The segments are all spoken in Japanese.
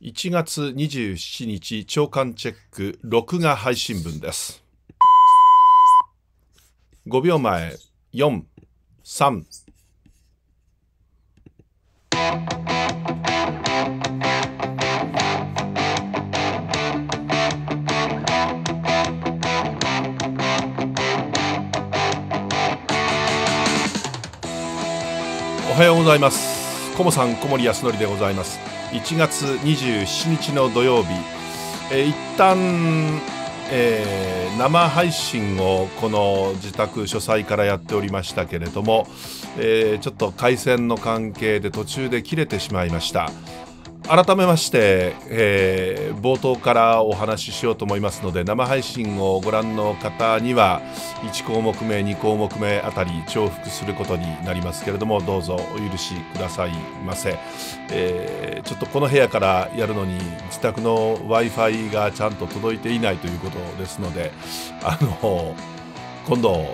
1月27日朝刊チェック録画配信分です。5秒前4、3。おはようございます。こもさん、小森康則でございます。1月27日の土曜日、一旦、生配信をこの自宅書斎からやっておりましたけれども、ちょっと回線の関係で途中で切れてしまいました。改めまして、冒頭からお話ししようと思いますので、生配信をご覧の方には1項目目2項目目あたり重複することになりますけれども、どうぞお許しくださいませ。ちょっとこの部屋からやるのに自宅の Wi-Fi がちゃんと届いていないということですので、今度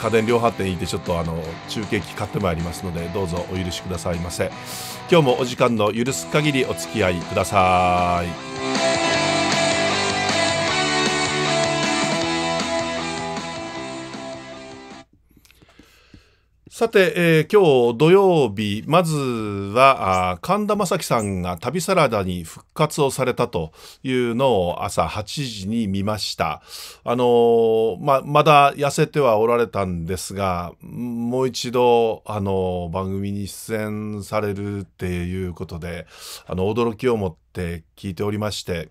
家電量販店に行ってちょっと中継機買ってまいりますので、どうぞお許しくださいませ。今日もお時間の許す限りお付き合いください。さて、今日土曜日、まずは神田正輝さんが旅サラダに復活をされたというのを朝8時に見ました。まだ痩せてはおられたんですが、もう一度番組に出演されるっていうことで、驚きを持って聞いておりまして、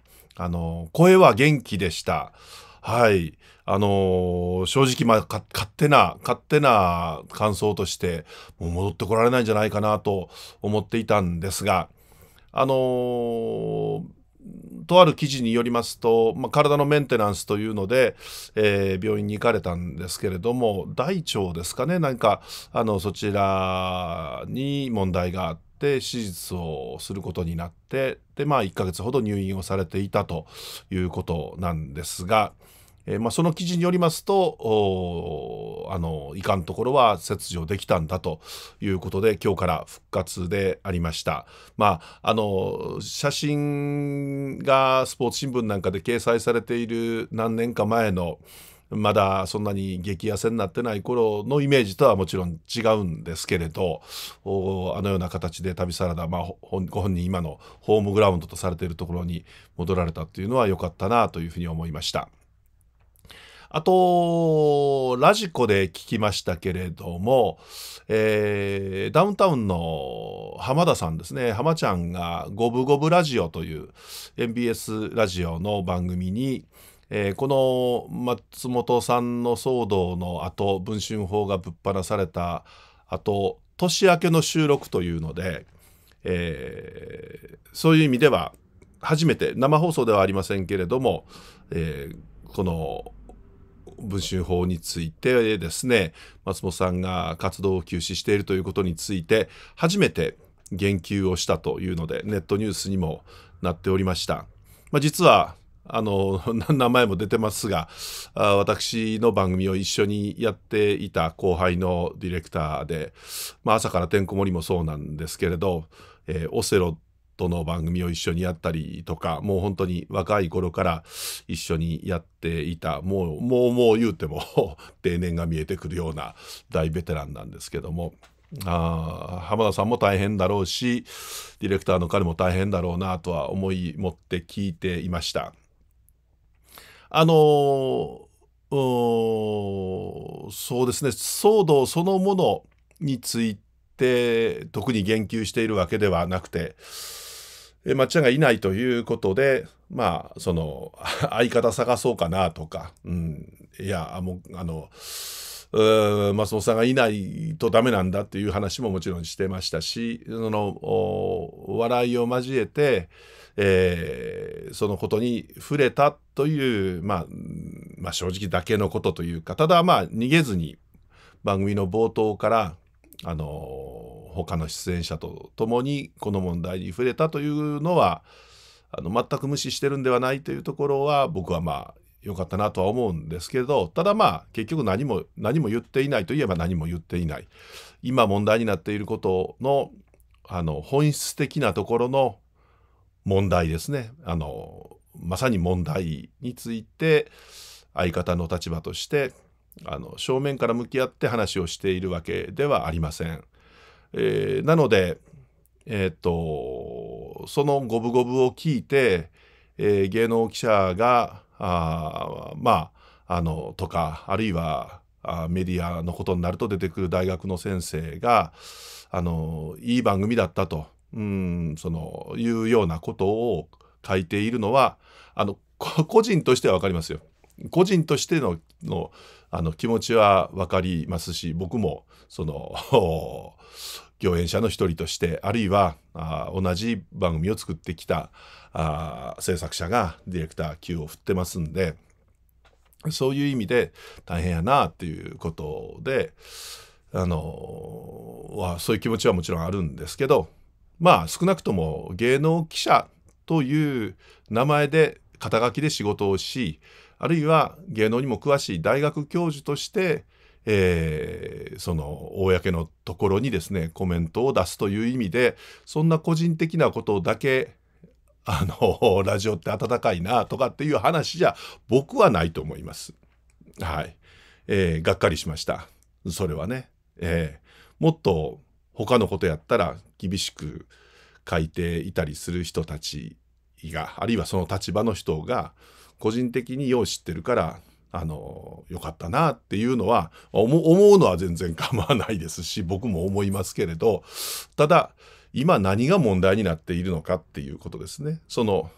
声は元気でした。はい。正直、勝手な感想として、もう戻ってこられないんじゃないかなと思っていたんですが、とある記事によりますと、体のメンテナンスというので、病院に行かれたんですけれども、大腸ですかね、なんか、そちらに問題があって、手術をすることになって、で、1ヶ月ほど入院をされていたということなんですが、その記事によりますと、いかんところは切除できたんだということで、今日から復活でありました。写真がスポーツ新聞なんかで掲載されている何年か前の、まだそんなに激痩せになってない頃のイメージとはもちろん違うんですけれど、あのような形で旅サラダ、ご本人今のホームグラウンドとされているところに戻られたというのは良かったなというふうに思いました。あと、ラジコで聞きましたけれども、ダウンタウンの浜田さんですね、浜ちゃんがゴブゴブラジオという MBS ラジオの番組に、この松本さんの騒動の後、文春砲がぶっ放された後、年明けの収録というので、そういう意味では初めて、生放送ではありませんけれども、この文春砲についてですね、松本さんが活動を休止しているということについて初めて言及をしたというので、ネットニュースにもなっておりました。実は名前も出てますが、私の番組を一緒にやっていた後輩のディレクターで、朝からてんこ盛りもそうなんですけれど、オセロとの番組を一緒にやったりとか、もう本当に若い頃から一緒にやっていた、もう言うても定年が見えてくるような大ベテランなんですけども。浜田さんも大変だろうし、ディレクターの彼も大変だろうなとは思い持って聞いていました。そうですね、騒動そのものについて特に言及しているわけではなくて、まっちゃんがいないということで、その相方探そうかなとか、いや、松本さんがいないとダメなんだっていう話ももちろんしてましたし、その笑いを交えて、そのことに触れたという、正直だけのことというか、ただ逃げずに番組の冒頭から他の出演者と共にこの問題に触れたというのは、全く無視してるんではないというところは、僕は良かったなとは思うんですけど、ただ結局何も言っていないといえば何も言っていない。今問題になっていることの本質的なところの問題ですね、まさに問題について相方の立場として正面から向き合って話をしているわけではありません。なので、その五分五分を聞いて、芸能記者がとか、あるいはメディアのことになると出てくる大学の先生がいい番組だったというようなことを書いているのは個人としては分かりますよ。個人としての気持ちは分かりますし、僕もその共演者の一人として、あるいは同じ番組を作ってきた制作者がディレクター級を振ってますんで、そういう意味で大変やなっていうことでそういう気持ちはもちろんあるんですけど、まあ少なくとも芸能記者という名前で肩書きで仕事をし、あるいは芸能にも詳しい大学教授として、その公のところにですねコメントを出すという意味で、そんな個人的なことだけラジオって温かいなとかっていう話じゃ僕はないと思います。はい、がっかりしました。それはね、もっと他のことやったら厳しく書いていたりする人たちが、あるいはその立場の人が個人的によう知ってるからよかったなっていうのは思うのは全然構わないですし、僕も思いますけれど、ただ今何が問題になっているのかっていうことですね。その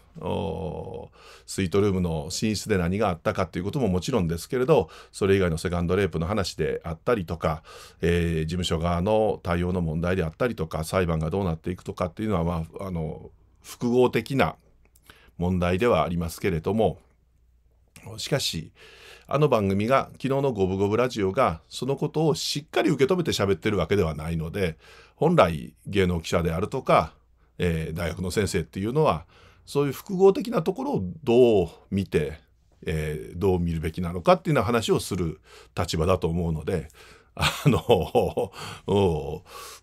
スイートルームの寝室で何があったかっていうことももちろんですけれど、それ以外のセカンドレイプの話であったりとか、事務所側の対応の問題であったりとか、裁判がどうなっていくとかっていうのは、複合的な問題ではありますけれども、しかし番組が昨日の「五分五分ラジオ」がそのことをしっかり受け止めて喋ってるわけではないので、本来芸能記者であるとか、大学の先生っていうのはそういう複合的なところをどう見て、どう見るべきなのかっていうような話をする立場だと思うので。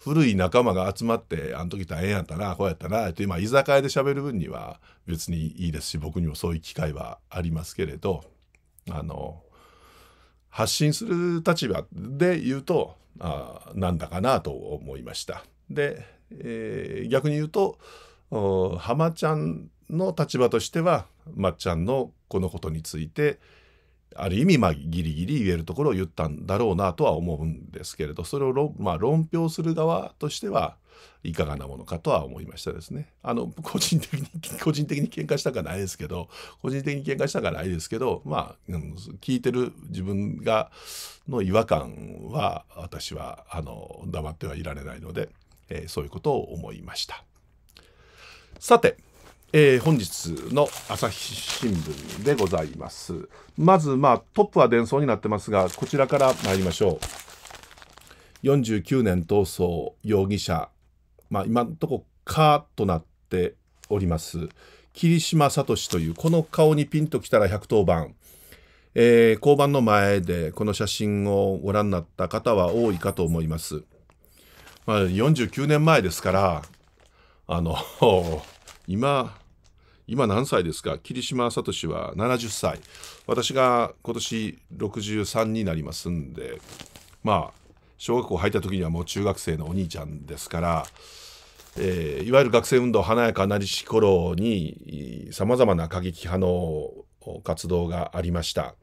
古い仲間が集まって「あの時大変やったなこうやったな」って今居酒屋でしゃべる分には別にいいですし、僕にもそういう機会はありますけれど、発信する立場で言うとなんだかなと思いました。で、逆に言うと浜ちゃんの立場としてはまっちゃんのこのことについてある意味ギリギリ言えるところを言ったんだろうなとは思うんですけれど、それを論評する側としてはいかがなものかとは思いましたですね。個人的に喧嘩したくはないですけど、聞いてる自分がの違和感は私は黙ってはいられないので、そういうことを思いました。さて、本日の朝日新聞でございます。まず、トップは伝送になってますが、こちらから参りましょう。49年逃走容疑者、今のところ「か」となっております桐島聡という、この顔にピンときたら110番、交番の前でこの写真をご覧になった方は多いかと思います。49年前ですから今何歳ですか。桐島聡は70歳。私が今年63になりますんで、小学校入った時にはもう中学生のお兄ちゃんですから、いわゆる学生運動華やかなりし頃にさまざまな過激派の活動がありました。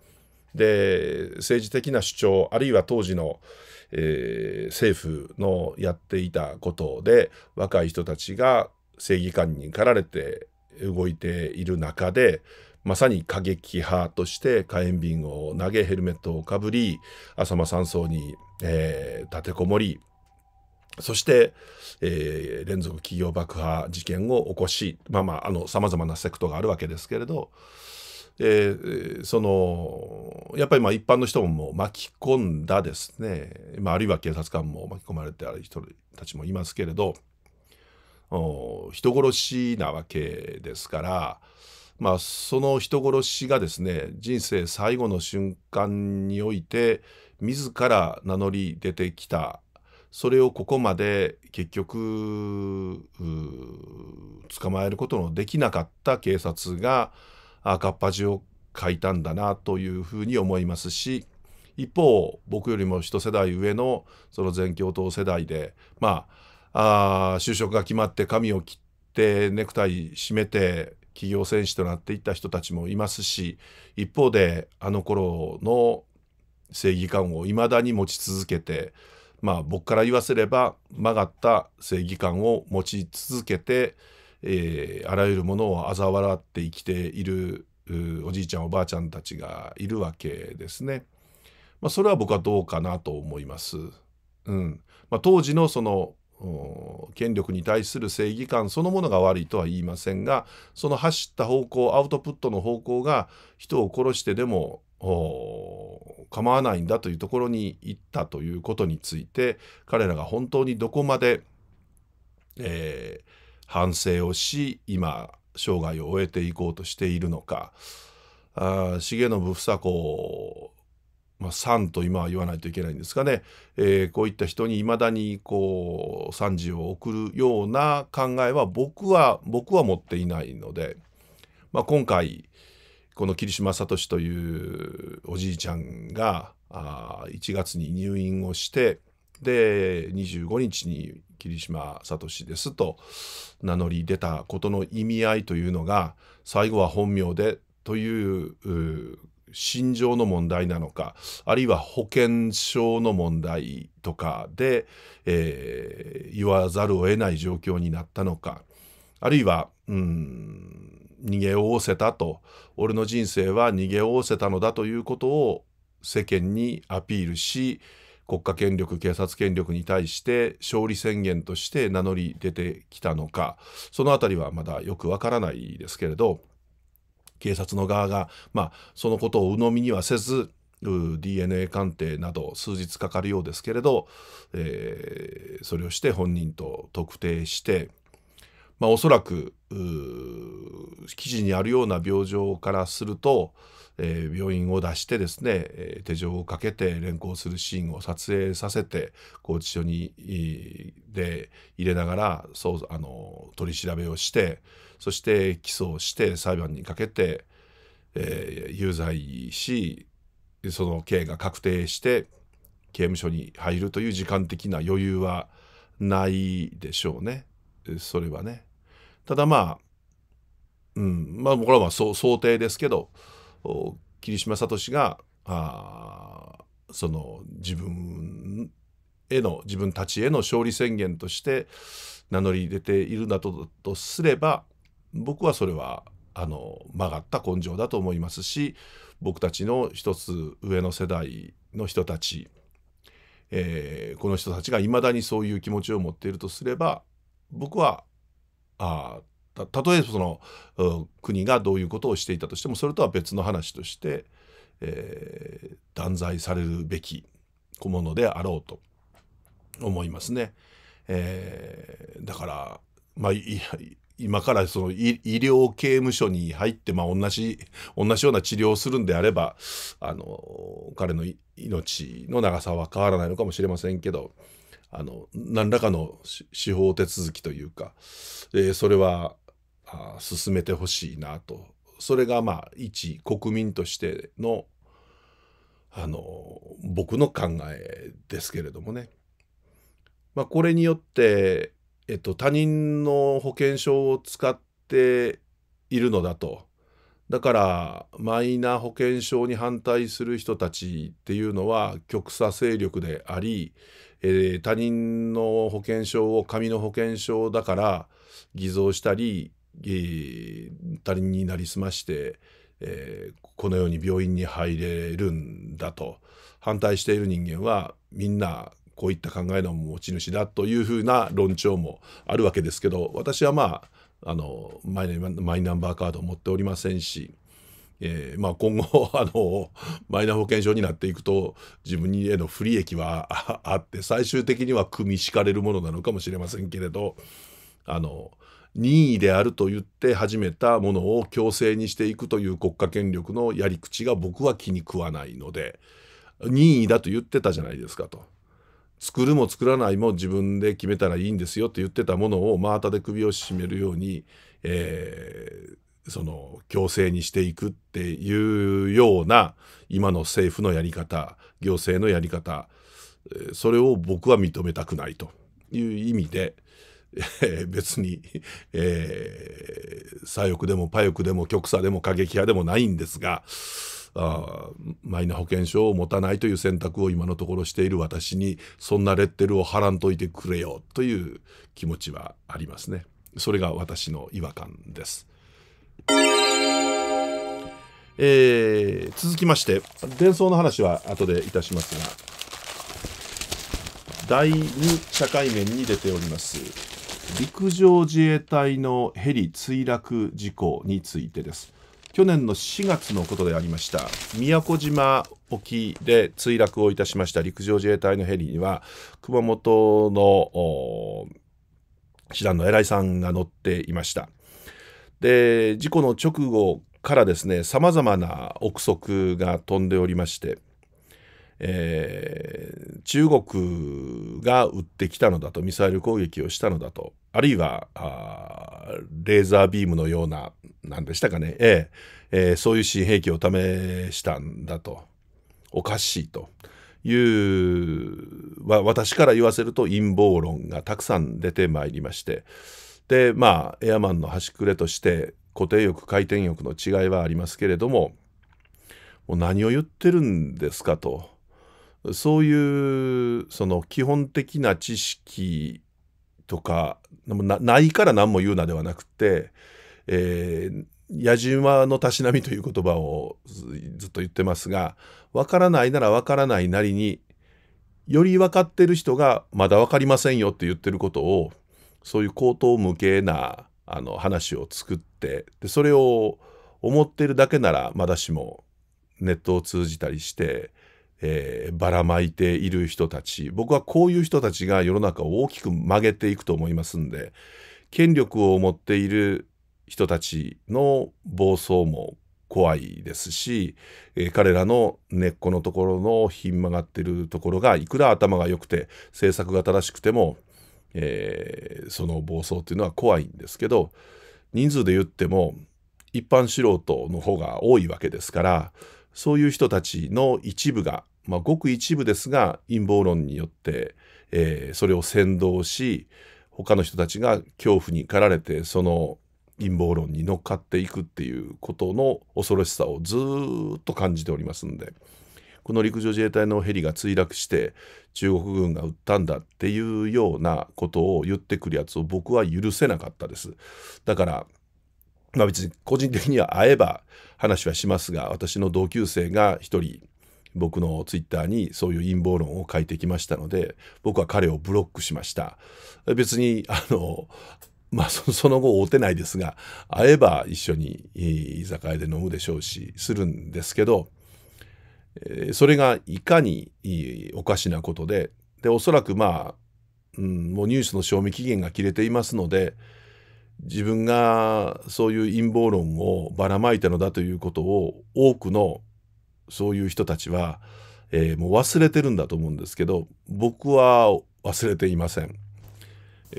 で、政治的な主張、あるいは当時の、政府のやっていたことで若い人たちが正義感に駆られて動いている中で、まさに過激派として火炎瓶を投げヘルメットをかぶり浅間山荘に、立てこもり、そして、連続企業爆破事件を起こし、さまざまなセクトがあるわけですけれど、やっぱり一般の人も巻き込んだですね、あるいは警察官も巻き込まれてある人たちもいますけれど。人殺しなわけですから、その人殺しがですね人生最後の瞬間において自ら名乗り出てきた、それをここまで結局捕まえることのできなかった警察が赤っ恥をかいたんだなというふうに思いますし、一方僕よりも一世代上のその全共闘世代で、就職が決まって髪を切ってネクタイ締めて企業戦士となっていった人たちもいますし、一方であの頃の正義感をいまだに持ち続けて、僕から言わせれば曲がった正義感を持ち続けて、あらゆるものを嘲笑って生きているおじいちゃんおばあちゃんたちがいるわけですね。それは僕はどうかなと思います。当時のその権力に対する正義感そのものが悪いとは言いませんが、その走った方向、アウトプットの方向が人を殺してでも構わないんだというところに行ったということについて、彼らが本当にどこまで、反省をし今生涯を終えていこうとしているのか。重信房子さんと今は言わないといけないんですかね、こういった人にいまだにこう賛辞を送るような考えは僕は持っていないので、今回この桐島聡というおじいちゃんが1月に入院をして、で25日に桐島聡ですと名乗り出たことの意味合いというのが、最後は本名でという心情の問題なのか、あるいは保険証の問題とかで、言わざるを得ない状況になったのか、あるいは逃げおおせたと、俺の人生は逃げおおせたのだということを世間にアピールし、国家権力警察権力に対して勝利宣言として名乗り出てきたのか、そのあたりはまだよくわからないですけれど。警察の側が、そのことを鵜呑みにはせず DNA 鑑定など数日かかるようですけれど、それをして本人と特定して、おそらく記事にあるような病状からすると、病院を出してですね、手錠をかけて連行するシーンを撮影させて拘置所にで入れながら取り調べをして、そして起訴をして裁判にかけて、有罪し、その刑が確定して刑務所に入るという時間的な余裕はないでしょうね。それはね。ただこれは想定ですけど、桐島聡がその自分たちへの勝利宣言として名乗り出ているんだとすれば、僕はそれは曲がった根性だと思いますし、僕たちの一つ上の世代の人たち、この人たちがいまだにそういう気持ちを持っているとすれば、僕はたとえその国がどういうことをしていたとしても、それとは別の話として、断罪されるべき小物であろうと思いますね。だから、今からその医療刑務所に入って、同じような治療をするんであれば、彼の命の長さは変わらないのかもしれませんけど。何らかの司法手続きというか、それは進めてほしいなと、それが一国民としての僕の考えですけれどもね。これによって、他人の保険証を使っているのだと、だからマイナ保険証に反対する人たちっていうのは極左勢力であり、他人の保険証を紙の保険証だから偽造したり、他人になりすまして、このように病院に入れるんだと、反対している人間はみんなこういった考えの持ち主だというふうな論調もあるわけですけど、私はマイナンバーカードを持っておりませんし、今後マイナ保険証になっていくと自分への不利益はあって、最終的には組み敷かれるものなのかもしれませんけれど、任意であると言って始めたものを強制にしていくという国家権力のやり口が僕は気に食わないので、任意だと言ってたじゃないですかと。作るも作らないも自分で決めたらいいんですよって言ってたものを真綿で首を絞めるように、その強制にしていくっていうような今の政府のやり方、行政のやり方、それを僕は認めたくないという意味で、別に、左翼でも右翼でも極左でも過激派でもないんですが、マイナ保険証を持たないという選択を今のところしている私に、そんなレッテルを貼らんといてくれよという気持ちはありますね。それが私の違和感です。続きまして、伝送の話は後でいたしますが、第2社会面に出ております陸上自衛隊のヘリ墜落事故についてです。去年の4月のことでありました。宮古島沖で墜落をいたしました陸上自衛隊のヘリには、熊本の師団の偉いさんが乗っていました。で、事故の直後からですね、さまざまな憶測が飛んでおりまして、中国が撃ってきたのだと、ミサイル攻撃をしたのだと、あるいはレーザービームのような、何でしたかね、そういう新兵器を試したんだと、おかしいという、私から言わせると陰謀論がたくさん出てまいりまして、で、まあエアマンの端くれとして固定翼回転翼の違いはありますけれども、もう何を言ってるんですかと、そういうその基本的な知識とかないから何も言うなではなくて、野次馬のたしなみという言葉をずっと言ってますが、分からないなら分からないなりに、より分かってる人がまだ分かりませんよって言ってることを、そういう口頭無形な話を作って、でそれを思ってるだけならまだしもネットを通じたりして、ばらまいている人たち、僕はこういう人たちが世の中を大きく曲げていくと思いますんで、権力を持っている人たちの暴走も怖いですし、彼らの根っこのところのひん曲がってるところが、いくら頭が良くて政策が正しくても、その暴走というのは怖いんですけど、人数で言っても一般素人の方が多いわけですから、そういう人たちの一部が、ごく一部ですが、陰謀論によって、それを扇動し、他の人たちが恐怖に駆られてその陰謀論に乗っかっていくっていうことの恐ろしさをずっと感じておりますんで、この陸上自衛隊のヘリが墜落して中国軍が撃ったんだっていうようなことを言ってくるやつを僕は許せなかったです。だから、別に個人的には会えば話はしますが、私の同級生が一人僕のツイッターにそういう陰謀論を書いてきましたので、僕は彼をブロックしました。別にその後会うてないですが、会えば一緒に居酒屋で飲むでしょうしするんですけど、それがいかにおかしなことで、おそらくもうニュースの賞味期限が切れていますので、自分がそういう陰謀論をばらまいたのだということを多くのそういう人たちは、もう忘れてるんだと思うんですけど、僕は忘れていません。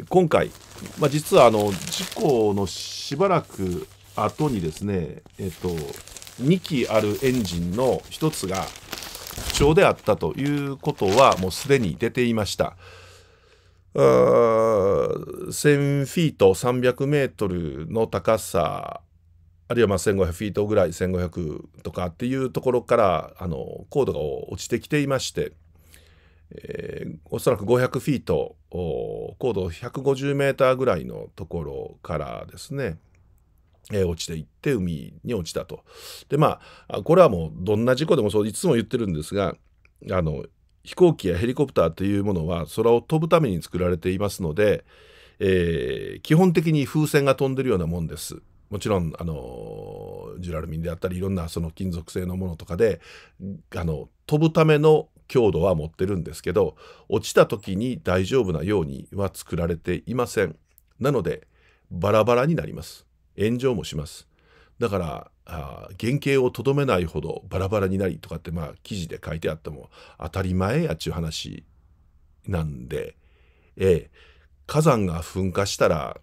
今回、実は事故のしばらく後にですね、2機あるエンジンの1つが不調であったということはもうすでに出ていました。1000フィート300メートルの高さ、あるいは1500フィートぐらい、1500とかっていうところから高度が落ちてきていまして、おそらく500フィート高度150メーターぐらいのところからですね、落ちていって海に落ちたと。でこれはもうどんな事故でもそういつも言ってるんですが、飛行機やヘリコプターというものは空を飛ぶために作られていますので、基本的に風船が飛んでるようなもんです。もちろんジュラルミンであったりいろんなその金属製のものとかで飛ぶための強度は持ってるんですけど、落ちた時に大丈夫なようには作られていません。なのでバラバラになります。炎上もします。だから原型をとどめないほどバラバラになりとかって記事で書いてあっても当たり前やっちゅう話なんで、火山が噴火したら、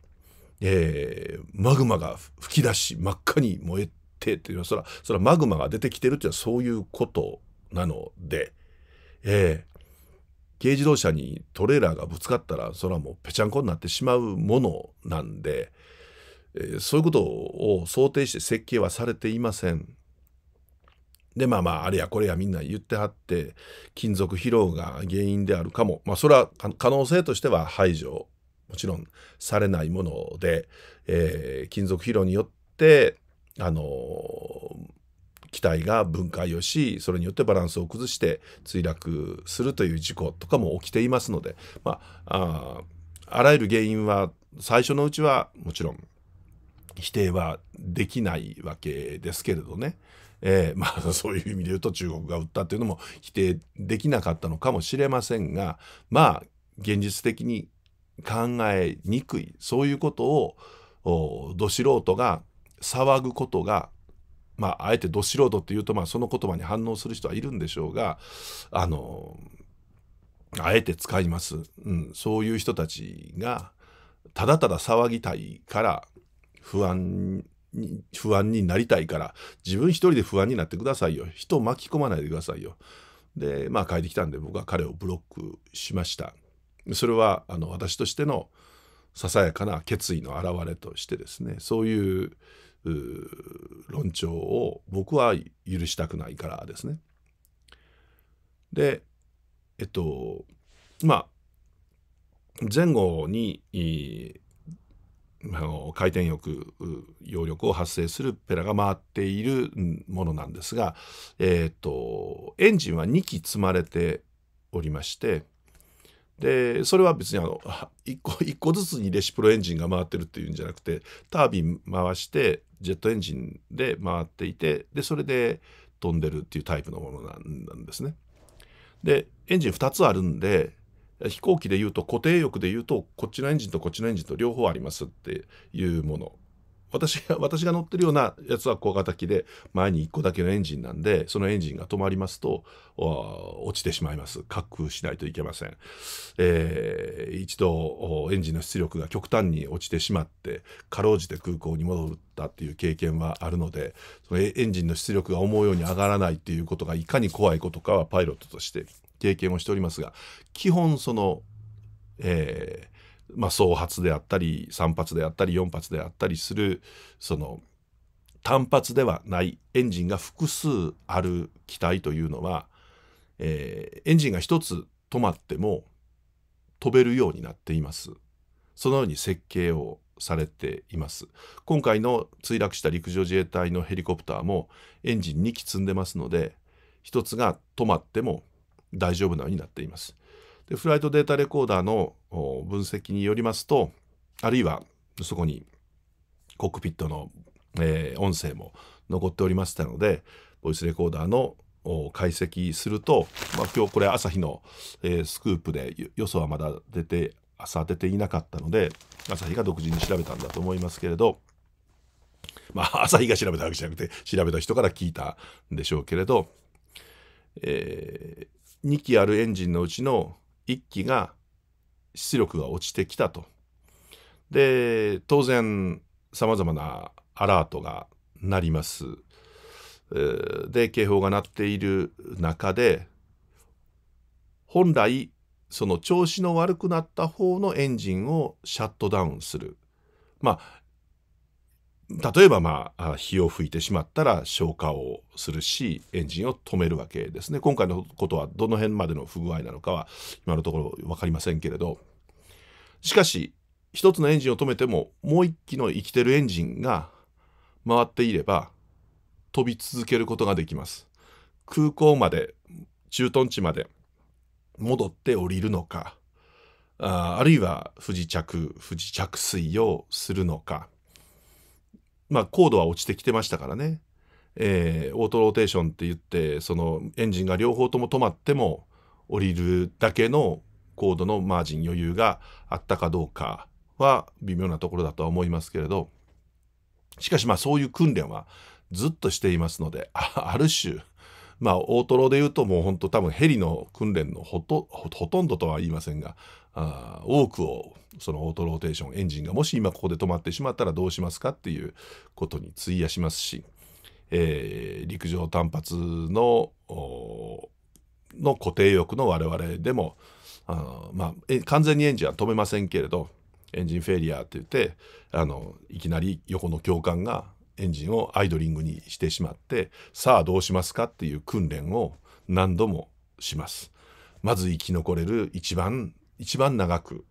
マグマが噴き出し真っ赤に燃えてっていうのは、それはマグマが出てきてるっていうのはそういうことなので、軽自動車にトレーラーがぶつかったらそれはもうぺちゃんこになってしまうものなんで、そういうことを想定して設計はされていません。であれやこれやみんな言ってはって、金属疲労が原因であるかも、それは可能性としては排除もちろんされないもので、金属疲労によって機体が分解をし、それによってバランスを崩して墜落するという事故とかも起きていますので、あらゆる原因は最初のうちはもちろん否定はできないわけですけれどね、そういう意味で言うと中国が撃ったというのも否定できなかったのかもしれませんが、現実的に考えにくい、そういうことをど素人が騒ぐことが、あえてど素人っていうと、その言葉に反応する人はいるんでしょうが、あえて使います。そういう人たちがただただ騒ぎたいから、不安になりたいから、自分一人で不安になってくださいよ、人を巻き込まないでくださいよ。で帰ってきたんで僕は彼をブロックしました。それは私としてのささやかな決意の表れとしてですね、そういう論調を僕は許したくないからですね。で前後に回転翼揚力を発生するペラが回っているものなんですが、エンジンは2機積まれておりまして、でそれは別に1個ずつにレシプロエンジンが回ってるっていうんじゃなくて、タービン回してジェットエンジンで回っていて、でそれで飛んでるっていうタイプのものなんですね。でエンジン2つあるんで、飛行機でいうと固定翼でいうとこっちのエンジンとこっちのエンジンと両方ありますっていうもの、私が乗ってるようなやつは小型機で前に1個だけのエンジンなんで、そのエンジンが止まりますと落ちてしまいます。滑空しないといけません。一度エンジンの出力が極端に落ちてしまってかろうじて空港に戻ったっていう経験はあるので、そのエンジンの出力が思うように上がらないっていうことがいかに怖いことかはパイロットとして経験をしておりますが、基本その総発であったり3発であったり4発であったりする、その単発ではないエンジンが複数ある機体というのは、エンジンが1つ止まっても飛べるようになっています。そのように設計をされています。今回の墜落した陸上自衛隊のヘリコプターもエンジン2機積んでますので、1つが止まっても大丈夫なようになっています。でフライトデータレコーダーの分析によりますと、あるいはそこにコックピットの、音声も残っておりましたので、ボイスレコーダーの解析すると、今日これ朝日の、スクープでよそはまだ出ていなかったので朝日が独自に調べたんだと思いますけれど、朝日が調べたわけじゃなくて調べた人から聞いたんでしょうけれど、2機あるエンジンのうちの1機が出力が落ちてきたと。で当然さまざまなアラートが鳴ります。で警報が鳴っている中で、本来その調子の悪くなった方のエンジンをシャットダウンする、例えば火を吹いてしまったら消火をするし、エンジンを止めるわけですね。今回のことはどの辺までの不具合なのかは今のところ分かりませんけれど、しかし一つのエンジンを止めてももう一機の生きてるエンジンが回っていれば飛び続けることができます。空港まで駐屯地まで戻って降りるのか、 あるいは不時着水をするのか、高度は落ちてきてましたからね、オートローテーションって言って、そのエンジンが両方とも止まっても降りるだけの高度のマージン余裕があったかどうかは微妙なところだとは思いますけれど、しかしそういう訓練はずっとしていますので、ある種まあ大トロで言うともう本当多分ヘリの訓練のほとんどとは言いませんが、多くをそのオートローテーションエンジンがもし今ここで止まってしまったらどうしますかっていうことに費やしますし、陸上単発の固定翼の我々でもまあ完全にエンジンは止めませんけれど、エンジンフェイリアって言っていきなり横の教官がエンジンをアイドリングにしてしまって、さあどうしますかっていう訓練を何度もします。まず生き残れる一番長く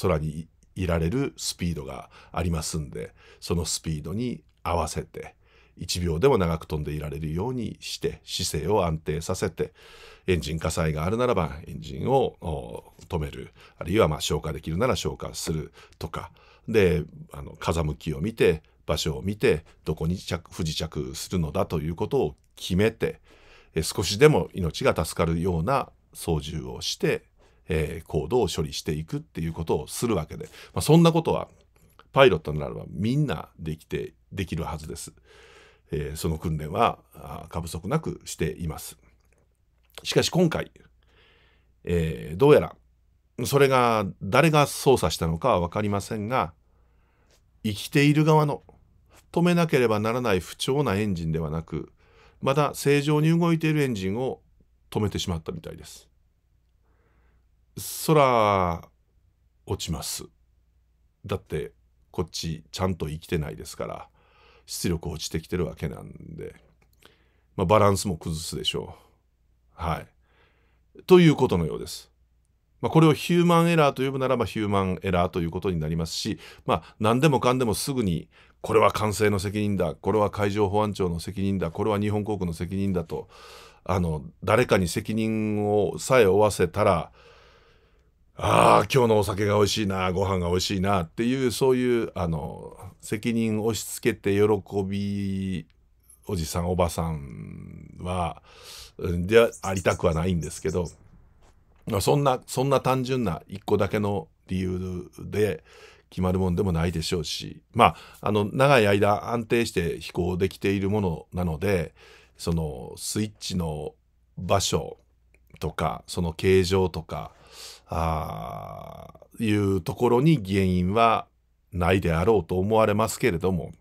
空にいられるスピードがありますんで、そのスピードに合わせて1秒でも長く飛んでいられるようにして姿勢を安定させて、エンジン火災があるならばエンジンを止める、あるいはまあ消火できるなら消火するとかで、風向きを見て場所を見てどこに不時着するのだということを決めて、少しでも命が助かるような操縦をして、高度を処理していくっていうことをするわけで、まあ、そんなことはパイロットならばみんなできるはずです。その訓練は過不足なくしています。しかし今回、どうやらそれが誰が操作したのかは分かりませんが、生きている側の止めなければならない不調なエンジンではなく、まだ正常に動いているエンジンを止めてしまったみたいです。空落ちます。だってこっちちゃんと生きてないですから。出力落ちてきてるわけなんで、まあ、バランスも崩すでしょう。はい。ということのようです。まあ、これをヒューマンエラーと呼ぶならばヒューマンエラーということになりますし、まあ、何でもかんでもすぐにこれは管制の責任だ、これは海上保安庁の責任だ、これは日本航空の責任だと誰かに責任をさえ負わせたら、今日のお酒が美味しいな、ご飯が美味しいなっていう、そういう責任を押し付けて喜びおじさんおばさんはでありたくはないんですけど、そんな単純な一個だけの理由で決まるもんでもないでしょうし、まあ長い間安定して飛行できているものなので、そのスイッチの場所とかその形状とかいうところに原因はないであろうと思われますけれども、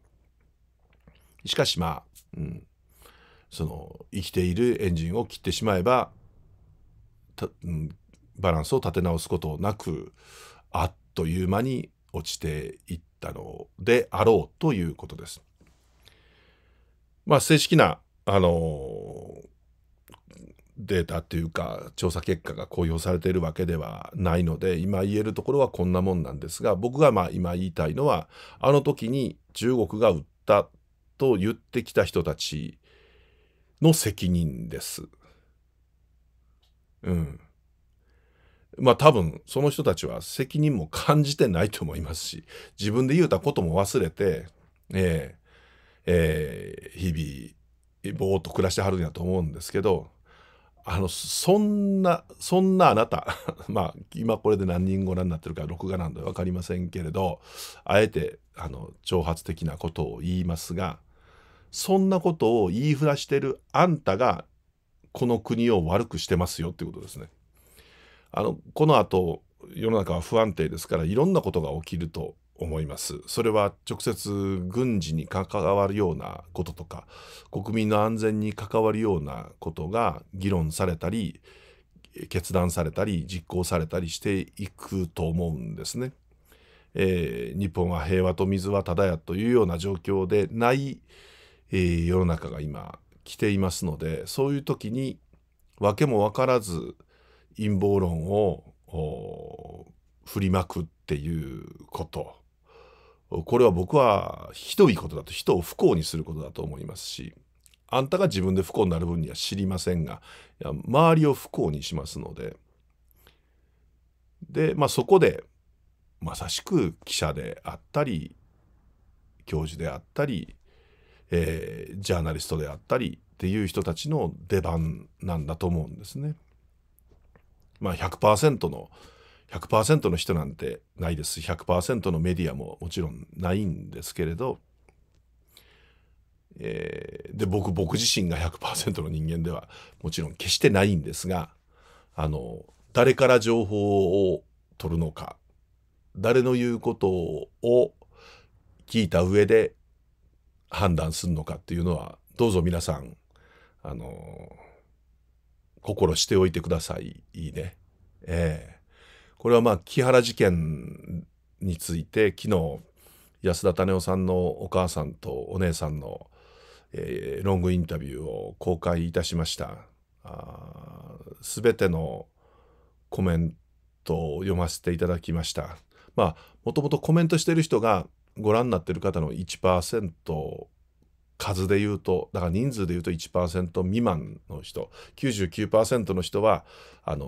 しかしまあ、その生きているエンジンを切ってしまえばバランスを立て直すことなくあっという間に落ちていったのであろうということです。まあ正式なデータというか調査結果が公表されているわけではないので、今言えるところはこんなもんなんですが、僕がまあ今言いたいのは、あの時に中国が撃ったと言ってきた人たちの責任です。まあ多分その人たちは責任も感じてないと思いますし、自分で言うたことも忘れて、日々ぼーっと暮らしてはるんやと思うんですけど。そんなあなたまあ今これで何人ご覧になってるか録画なんで分かりませんけれど、あえて挑発的なことを言いますが、そんなことを言いふらしてるあんたがこの国を悪くしてますよっていうことですね。このあと世の中は不安定ですから、いろんなことが起きると思います。それは直接軍事に関わるようなこととか、国民の安全に関わるようなことが議論されたり決断されたり実行されたりしていくと思うんですね。日本は平和と水はただやというような状況でない、世の中が今来ていますので、そういう時に訳も分からず陰謀論を振りまくっていうこと。これは僕はひどいことだと、人を不幸にすることだと思いますし、あんたが自分で不幸になる分には知りませんが、周りを不幸にしますので。で、まあ、そこでまさしく記者であったり教授であったり、ジャーナリストであったりっていう人たちの出番なんだと思うんですね。まあ、100% の人なんてないです。100% のメディアももちろんないんですけれど、で僕自身が 100% の人間ではもちろん決してないんですが、誰から情報を取るのか、誰の言うことを聞いた上で判断するのかっていうのは、どうぞ皆さん心しておいてください。いいね。これはまあ木原事件について昨日安田種男さんのお母さんとお姉さんの、ロングインタビューを公開いたしました。全てのコメントを読ませていただきました。まあもともとコメントしてる人がご覧になってる方の 1%、数で言うと、だから人数で言うと 1% 未満の人、 99% の人は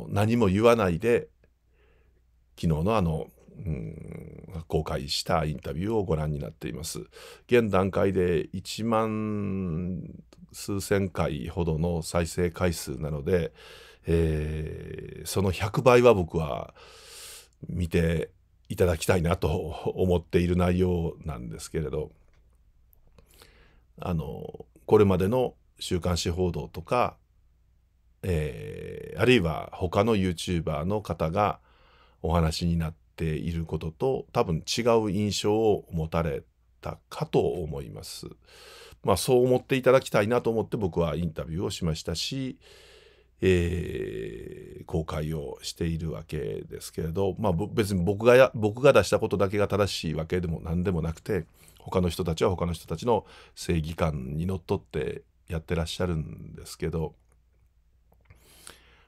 何も言わないで昨日の公開したインタビューをご覧になっています。現段階で1万数千回ほどの再生回数なので、その100倍は僕は見ていただきたいなと思っている内容なんですけれど、これまでの週刊誌報道とか、あるいは他の YouTuber の方がお話になっていることと多分違う印象を持たれたかと思います。まあそう思っていただきたいなと思って僕はインタビューをしましたし、公開をしているわけですけれど、まあ別に僕が出したことだけが正しいわけでも何でもなくて、他の人たちは他の人たちの正義感にのっとってやってらっしゃるんですけど、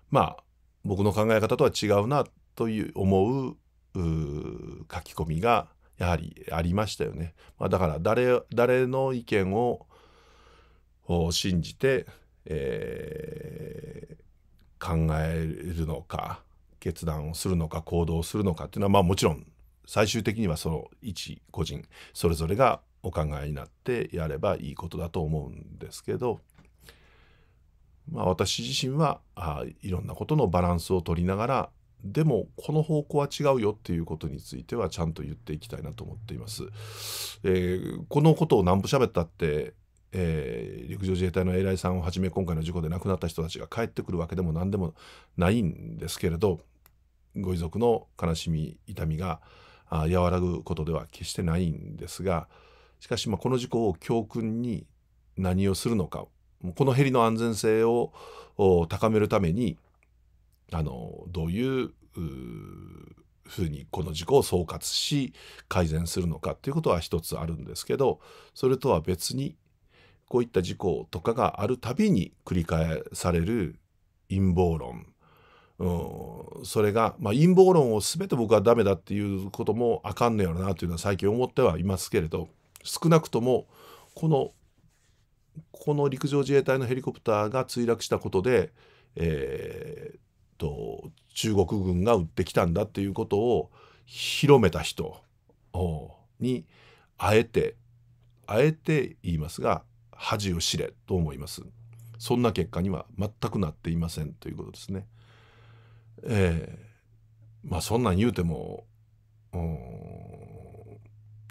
まあ僕の考え方とは違うなという思う書き込みがやはりありましたよね。まあ、だから誰の意見を信じて、考えるのか決断をするのか行動するのかっていうのは、まあもちろん最終的にはその一個人それぞれがお考えになってやればいいことだと思うんですけど、まあ私自身は、いろんなことのバランスを取りながら、でもこの方向は違うよっていうことについてはちゃんと言っていきたいなと思っています。このことを何歩喋ったって、陸上自衛隊の偉いさんをはじめ今回の事故で亡くなった人たちが帰ってくるわけでも何でもないんですけれど、ご遺族の悲しみ痛みが和らぐことでは決してないんですが、しかしまあこの事故を教訓に何をするのか、このヘリの安全性を高めるためにどういうふうにこの事故を総括し改善するのかっていうことは一つあるんですけど、それとは別にこういった事故とかがあるたびに繰り返される陰謀論、それが、まあ、陰謀論を全て僕はダメだっていうこともあかんのやろなというのは最近思ってはいますけれど、少なくともこの陸上自衛隊のヘリコプターが墜落したことで、中国軍が撃ってきたんだっていうことを広めた人にあえて言いますが、恥を知れと思います。そんな結果には全くなっていませんということですね。まあそんなん言うても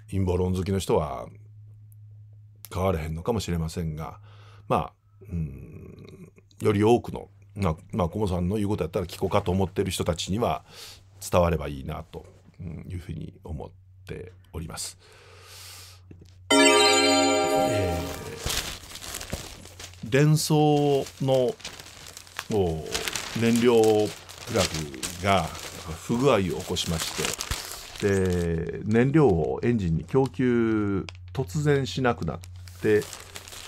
陰謀論好きの人は変われへんのかもしれませんが、まあより多くの小茂さんの言うことやったら聞こうかと思ってる人たちには伝わればいいなというふうに思っております。電装の燃料プラグが不具合を起こしまして、で燃料をエンジンに供給突然しなくなって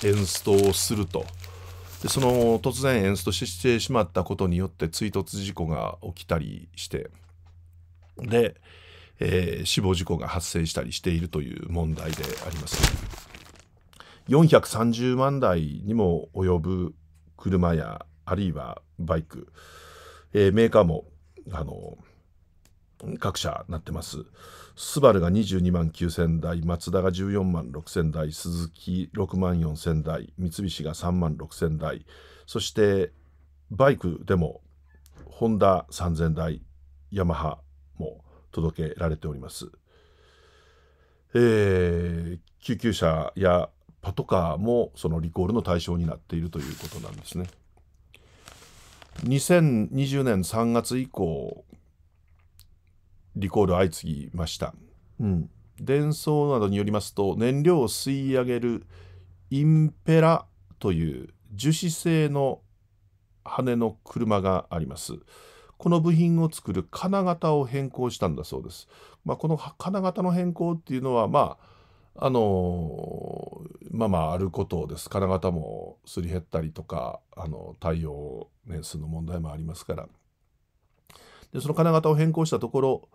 エンストをすると。でその突然エンストしてしまったことによって追突事故が起きたりして、で、死亡事故が発生したりしているという問題であります。430万台にも及ぶ車やあるいはバイク、メーカーも各社なってます。スバルが22万9000台、マツダが14万6000台、スズキ6万4000台、三菱が3万6000台、そしてバイクでもホンダ3000台、ヤマハも届けられております。救急車やパトカーもそのリコールの対象になっているということなんですね。2020年3月以降リコール相次ぎました。うん、電装などによりますと、燃料を吸い上げるインペラという樹脂製の羽の車があります。この部品を作る金型を変更したんだそうです。まあ、この金型の変更っていうのは、まああることです。金型もすり減ったりとか、耐用年数の問題もありますから。で、その金型を変更したところ、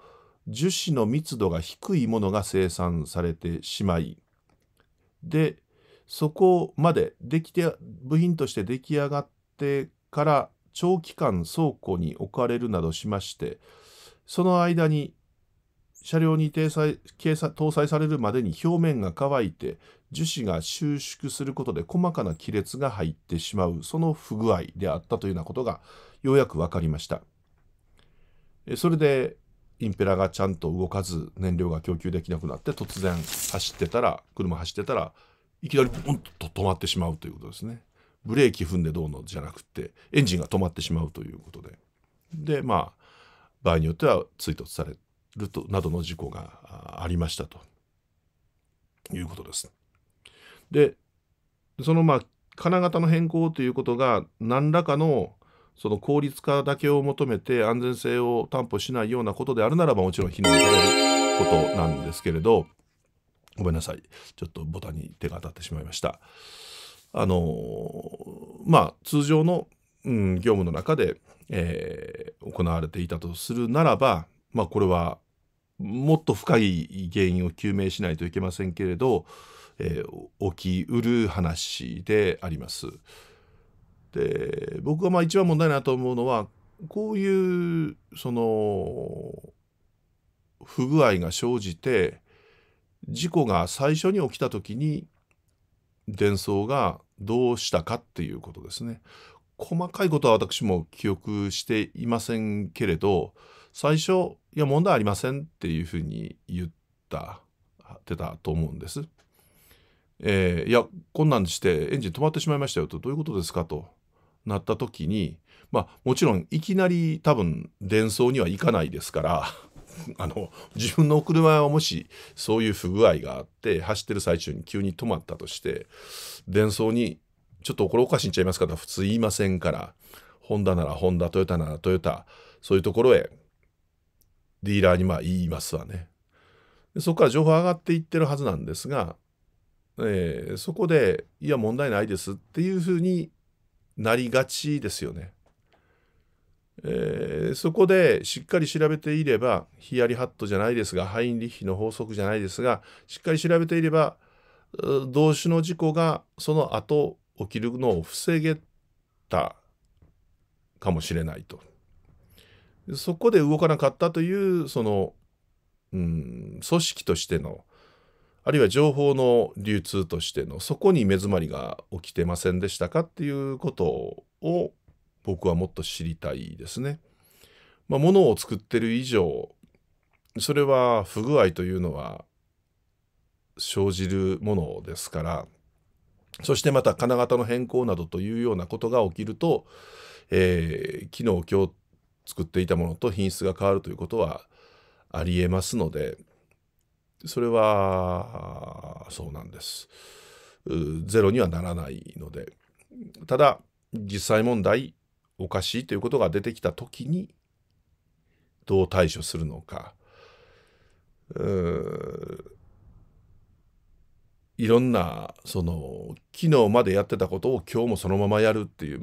樹脂の密度が低いものが生産されてしまい、でそこまでできて部品として出来上がってから長期間倉庫に置かれるなどしまして、その間に車両に搭載されるまでに表面が乾いて樹脂が収縮することで細かな亀裂が入ってしまう、その不具合であったというようなことがようやく分かりました。それでインペラがちゃんと動かず燃料が供給できなくなって、突然車走ってたらいきなりボンと止まってしまうということですね。ブレーキ踏んでどうのじゃなくてエンジンが止まってしまうということで、でまあ場合によっては追突されるとなどの事故がありましたということです。でその金型の変更ということが何らかのその効率化だけを求めて安全性を担保しないようなことであるならばもちろん非難されることなんですけれど、ごめんなさい、ちょっとボタンに手が当たってしまいました。通常の、業務の中で、行われていたとするならば、これはもっと深い原因を究明しないといけませんけれど、起きうる話であります。で僕が一番問題だと思うのは、こういうその不具合が生じて事故が最初に起きた時に電装がどうしたかっていうことですね。細かいことは私も記憶していませんけれど、最初「いや問題ありません」っていうふうに言ってたと思うんです。いやこんなんしてエンジン止まってしまいましたよと、どういうことですかとなった時に、もちろんいきなり多分電装にはいかないですから自分の車はもしそういう不具合があって走ってる最中に急に止まったとして、電装にちょっとこれおかしいんちゃいますかと普通言いませんから、ホンダならホンダ、トヨタならトヨタ、そういうところへディーラーに言いますわね。でそこから情報上がっていってるはずなんですが、そこで「いや問題ないです」っていうふうになりがちですよね。そこでしっかり調べていれば、ヒヤリハットじゃないですが、ハインリッヒの法則じゃないですが、しっかり調べていれば同種の事故がその後起きるのを防げたかもしれないと。そこで動かなかったというその、組織としての、あるいは情報の流通としての、そこに目詰まりが起きてませんでしたかっていうことを僕はもっと知りたいですね。物を作ってる以上、それは不具合というのは生じるものですから、そしてまた金型の変更などというようなことが起きると、今日作っていたものと品質が変わるということはありえますので。それはそうなんです。ゼロにはならないので、ただ実際問題おかしいということが出てきた時にどう対処するのか、いろんなその昨日までやってたことを今日もそのままやるっていう、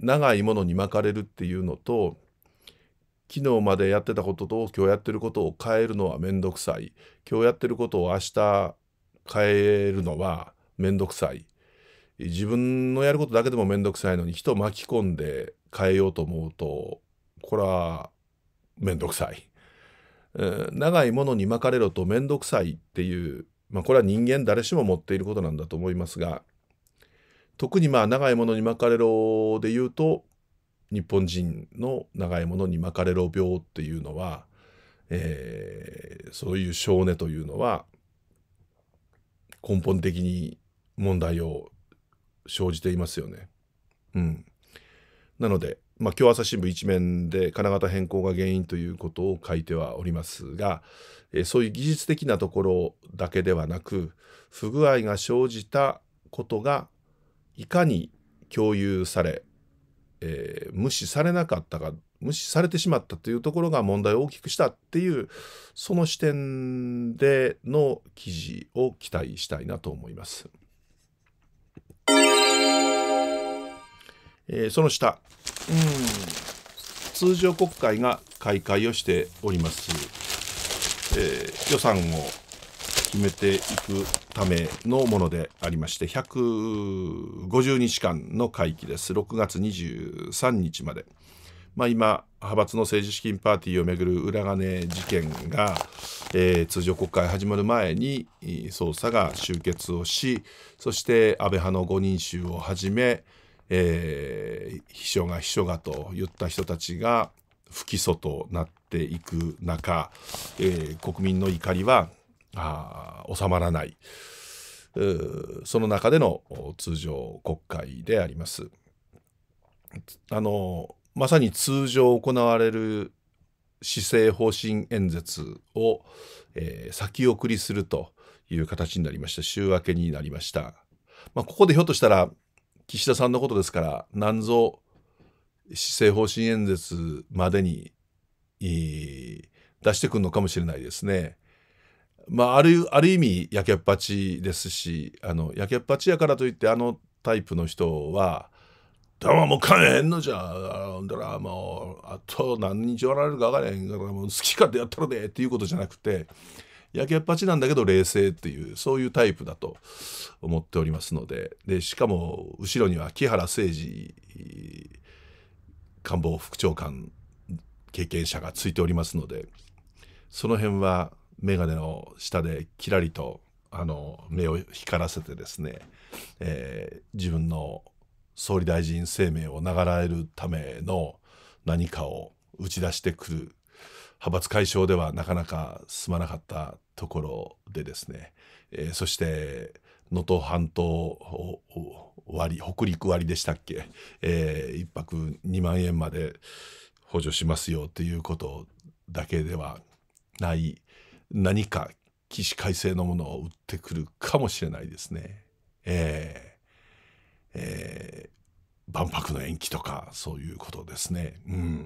長いものに巻かれるっていうのと、昨日までやってたことと今日やってることを変えるのはめんどくさい。今日やってることを明日変えるのはめんどくさい。自分のやることだけでもめんどくさいのに人を巻き込んで変えようと思うと、これはめんどくさい。長いものに巻かれろとめんどくさいっていう、これは人間誰しも持っていることなんだと思いますが、特に長いものに巻かれろで言うと、日本人の長いものに巻かれろ病っていうのは、そういう性根というのは根本的に問題を生じていますよね。うん、なので、まあ、今日朝日新聞一面で金型変更が原因ということを書いてはおりますが、そういう技術的なところだけではなく、不具合が生じたことがいかに共有され、無視されなかったか、無視されてしまったというところが問題を大きくしたっていう、その視点での記事を期待したいなと思います。その下、通常国会が開会をしております。予算を決めていくためのものでありまして、150日間の会期です。6月23日まで。まあ、今、派閥の政治資金パーティーをめぐる裏金事件が、通常国会始まる前に捜査が終結をし、そして安倍派の5人衆をはじめ、秘書が秘書がと言った人たちが不起訴となっていく中、国民の怒りは収まらない、その中での通常国会であります。まさに通常行われる施政方針演説を、先送りするという形になりました。週明けになりました。まあ、ここでひょっとしたら岸田さんのことですから、なんぞ施政方針演説までに出してくるのかもしれないですね。まあ、ある意味やけっぱちですし、やけっぱちやからといって、あのタイプの人は「だまもうかねへんのじゃんだら、もうあと何日おられるか分からへんから、もう好き勝手やったらで」っていうことじゃなくて、やけっぱちなんだけど冷静っていう、そういうタイプだと思っておりますので、しかも後ろには木原誠二官房副長官経験者がついておりますので、その辺は眼鏡の下でキラリと目を光らせてですね、自分の総理大臣生命を長らえるための何かを打ち出してくる。派閥解消ではなかなか進まなかったところでですね、そして能登半島割、北陸割でしたっけ、1泊2万円まで補助しますよということだけではない、何か起死回生のものを打ってくるかもしれないですね。万博の延期とか、そういうことですね。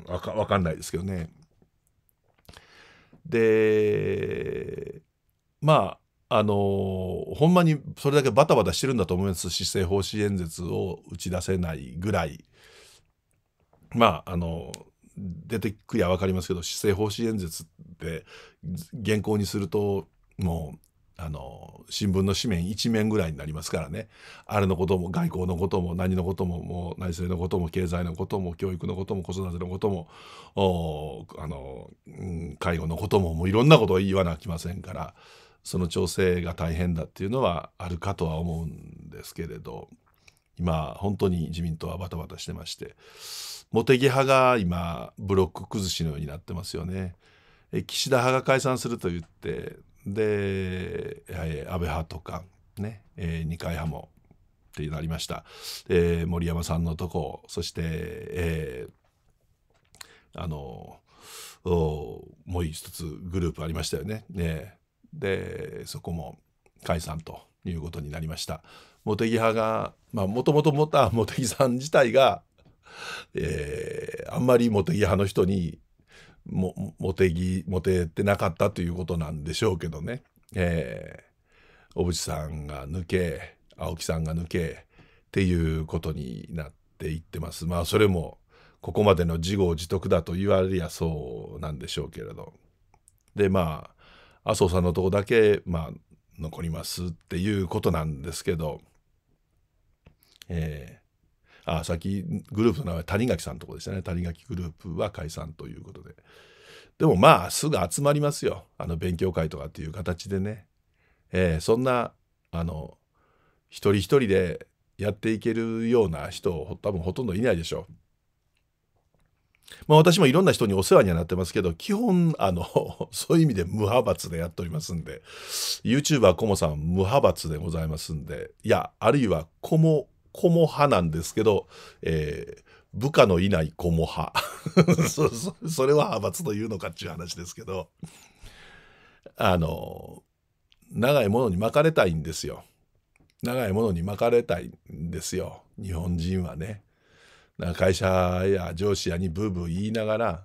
わかんないですけどね。で、まあほんまにそれだけバタバタしてるんだと思います。施政方針演説を打ち出せないぐらい、まあ出てくりゃ分かりますけど、施政方針演説って原稿にするともう新聞の紙面一面ぐらいになりますからね。あれのことも外交のことも何のことも、もう内政のことも経済のことも教育のことも子育てのことも介護のことも、もういろんなことを言わなきませんから、その調整が大変だっていうのはあるかとは思うんですけれど、今本当に自民党はバタバタしてまして、茂木派が今ブロック崩しのようになってますよね。岸田派が解散すると言って、で安倍派とかね、二階派もってなりました。森山さんのとこ、そして、もう一つグループありましたよね。でそこも解散ということになりました。茂木派が、まあ、もともと持った茂木さん自体が、あんまり茂木派の人にモテてなかったということなんでしょうけどね。小渕さんが抜け、青木さんが抜けっていうことになっていってます。まあそれもここまでの自業自得だと言われりゃそうなんでしょうけれど、でまあ麻生さんのとこだけ、まあ、残りますっていうことなんですけど、さっきグループの名前谷垣さんのとこでしたね。谷垣グループは解散ということで、でもまあすぐ集まりますよ、勉強会とかっていう形でね。そんな一人一人でやっていけるような人多分ほとんどいないでしょう。まあ、私もいろんな人にお世話にはなってますけど、基本そういう意味で無派閥でやっておりますんで、 YouTuber コモさん無派閥でございますんで、いやあるいはコモ派なんですけど、部下のいないコモ派それは派閥というのかっていう話ですけど、長いものに巻かれたいんですよ。長いものに巻かれたいんですよ、日本人はね。会社や上司やにブーブー言いながら、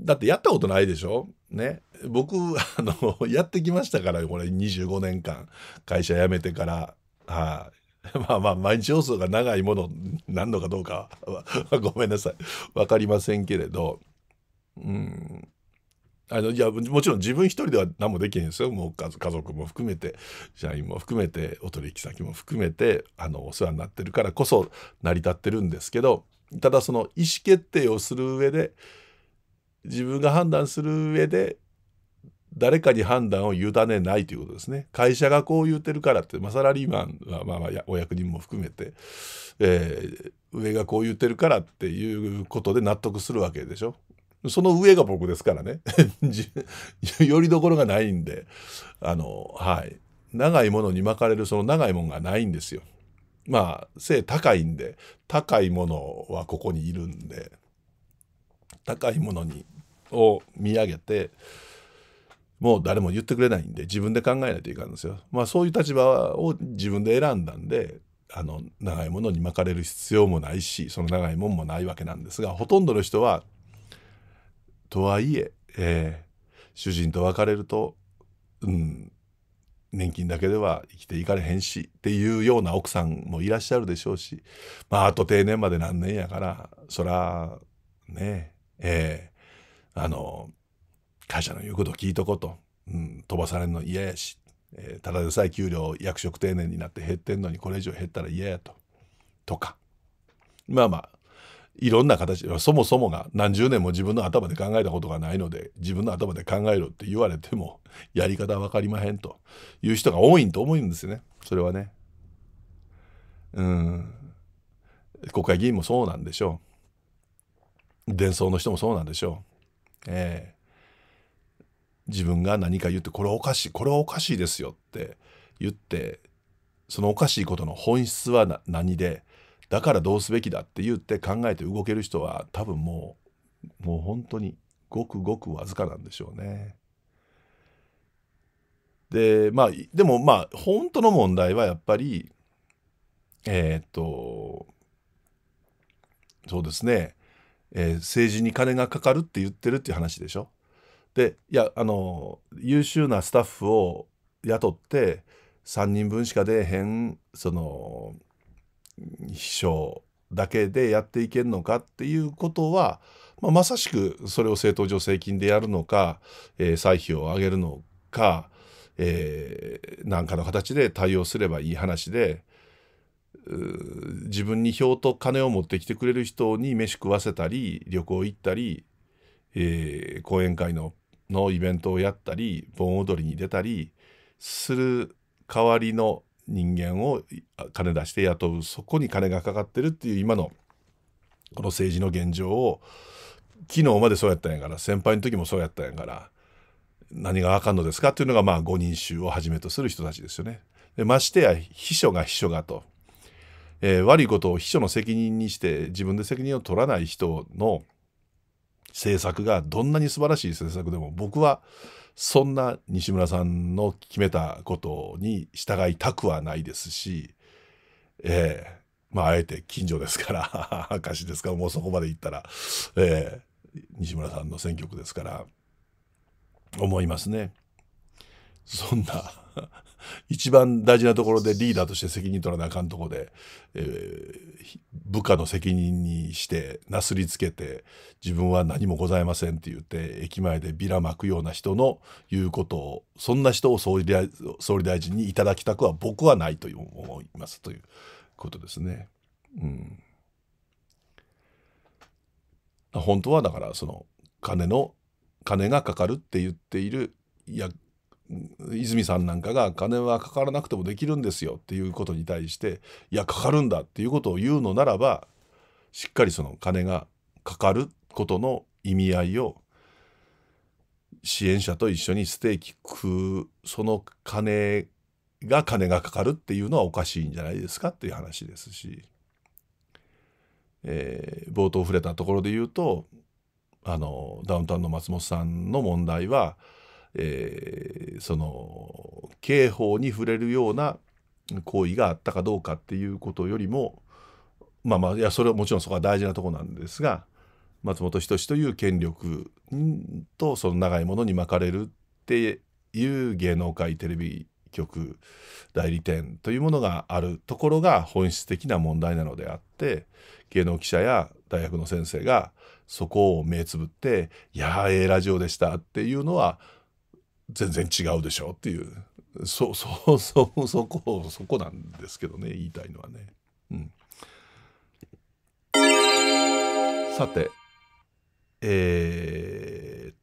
だってやったことないでしょ、ね、僕やってきましたから、これ25年間会社辞めてから、まあまあ毎日放送が長いものなんのかどうかはごめんなさい分かりませんけれど、うん、いやもちろん自分一人では何もできないんですよ。もう家族も含めて社員も含めてお取引先も含めてお世話になってるからこそ成り立ってるんですけど、ただその意思決定をする上で、自分が判断する上で誰かに判断を委ねないということですね。会社がこう言ってるからって、まあ、サラリーマンはまあまあお役人も含めて、上がこう言ってるからっていうことで納得するわけでしょ。その上が僕ですからねよりどころがないんで、長いものに巻かれる、その長いものがないんですよ。まあ背高いんで、高いものはここにいるんで、高いものを見上げて、もう誰も言ってくれないんで自分で考えないといかんですよ。まあそういう立場を自分で選んだんで、長いものに巻かれる必要もないし、その長いもんもないわけなんですが、ほとんどの人はとはいえ、主人と別れると、年金だけでは生きていかれへんしっていうような奥さんもいらっしゃるでしょうし、まああと定年まで何年やから、そらね会社の言うことを聞いとこと、飛ばされるの嫌やし、ただでさえ給料役職定年になって減ってんのにこれ以上減ったら嫌やとか、まあまあいろんな形、そもそもが何十年も自分の頭で考えたことがないので、自分の頭で考えろって言われてもやり方分かりまへんという人が多いと思うんですよね。それはね、国会議員もそうなんでしょう、伝送の人もそうなんでしょう。自分が何か言って、これおかしい、これはおかしいですよって言って、そのおかしいことの本質は何で、だからどうすべきだって言って考えて動ける人は多分もう本当にごくごくわずかなんでしょうね。でまあでもまあ本当の問題はやっぱりそうですね、政治に金がかかるって言ってるっていう話でしょ。でいや優秀なスタッフを雇って3人分しか出えへんその秘書だけでやっていけんのかっていうことは、まさしくそれを政党助成金でやるのか、歳費を上げるのか、何かの形で対応すればいい話で、自分に票と金を持ってきてくれる人に飯食わせたり、旅行行ったり、講演会のイベントをやったり、盆踊りに出たりする代わりの人間を金出して雇う、そこに金がかかってるっていう今のこの政治の現状を、昨日までそうやったんやから、先輩の時もそうやったんやから、何があかんのですかっていうのが、まあ5人衆をはじめとする人たちですよね。でましてや秘書がと、悪いことを秘書の責任にして自分で責任を取らない人の政策がどんなに素晴らしい政策でも、僕はそんな西村さんの決めたことに従いたくはないですし、まああえて近所ですから証ですから、もうそこまで行ったら、西村さんの選挙区ですから思いますね。そんな一番大事なところでリーダーとして責任取らなあかんとこで、部下の責任にしてなすりつけて、自分は何もございませんって言って駅前でビラまくような人の言うことを、そんな人を総理大臣にいただきたくは僕はないと思いますということですね。本当はだから、その金がかかるって言っている、いや泉さんなんかが金はかからなくてもできるんですよっていうことに対して、いやかかるんだっていうことを言うのならば、しっかりその金がかかることの意味合いを支援者と一緒にステーキ食う、その金がかかるっていうのはおかしいんじゃないですかっていう話ですし、冒頭触れたところで言うとダウンタウンの松本さんの問題は、その刑法に触れるような行為があったかどうかっていうことよりも、まあまあ、いやそれはもちろんそこは大事なとこなんですが、松本人志という権力とその長いものに巻かれるっていう芸能界テレビ局代理店というものがあるところが本質的な問題なのであって、芸能記者や大学の先生がそこを目つぶって「いやーラジオでした」っていうのは全然違うでしょっていう、そこなんですけどね、言いたいのはね。うん、さて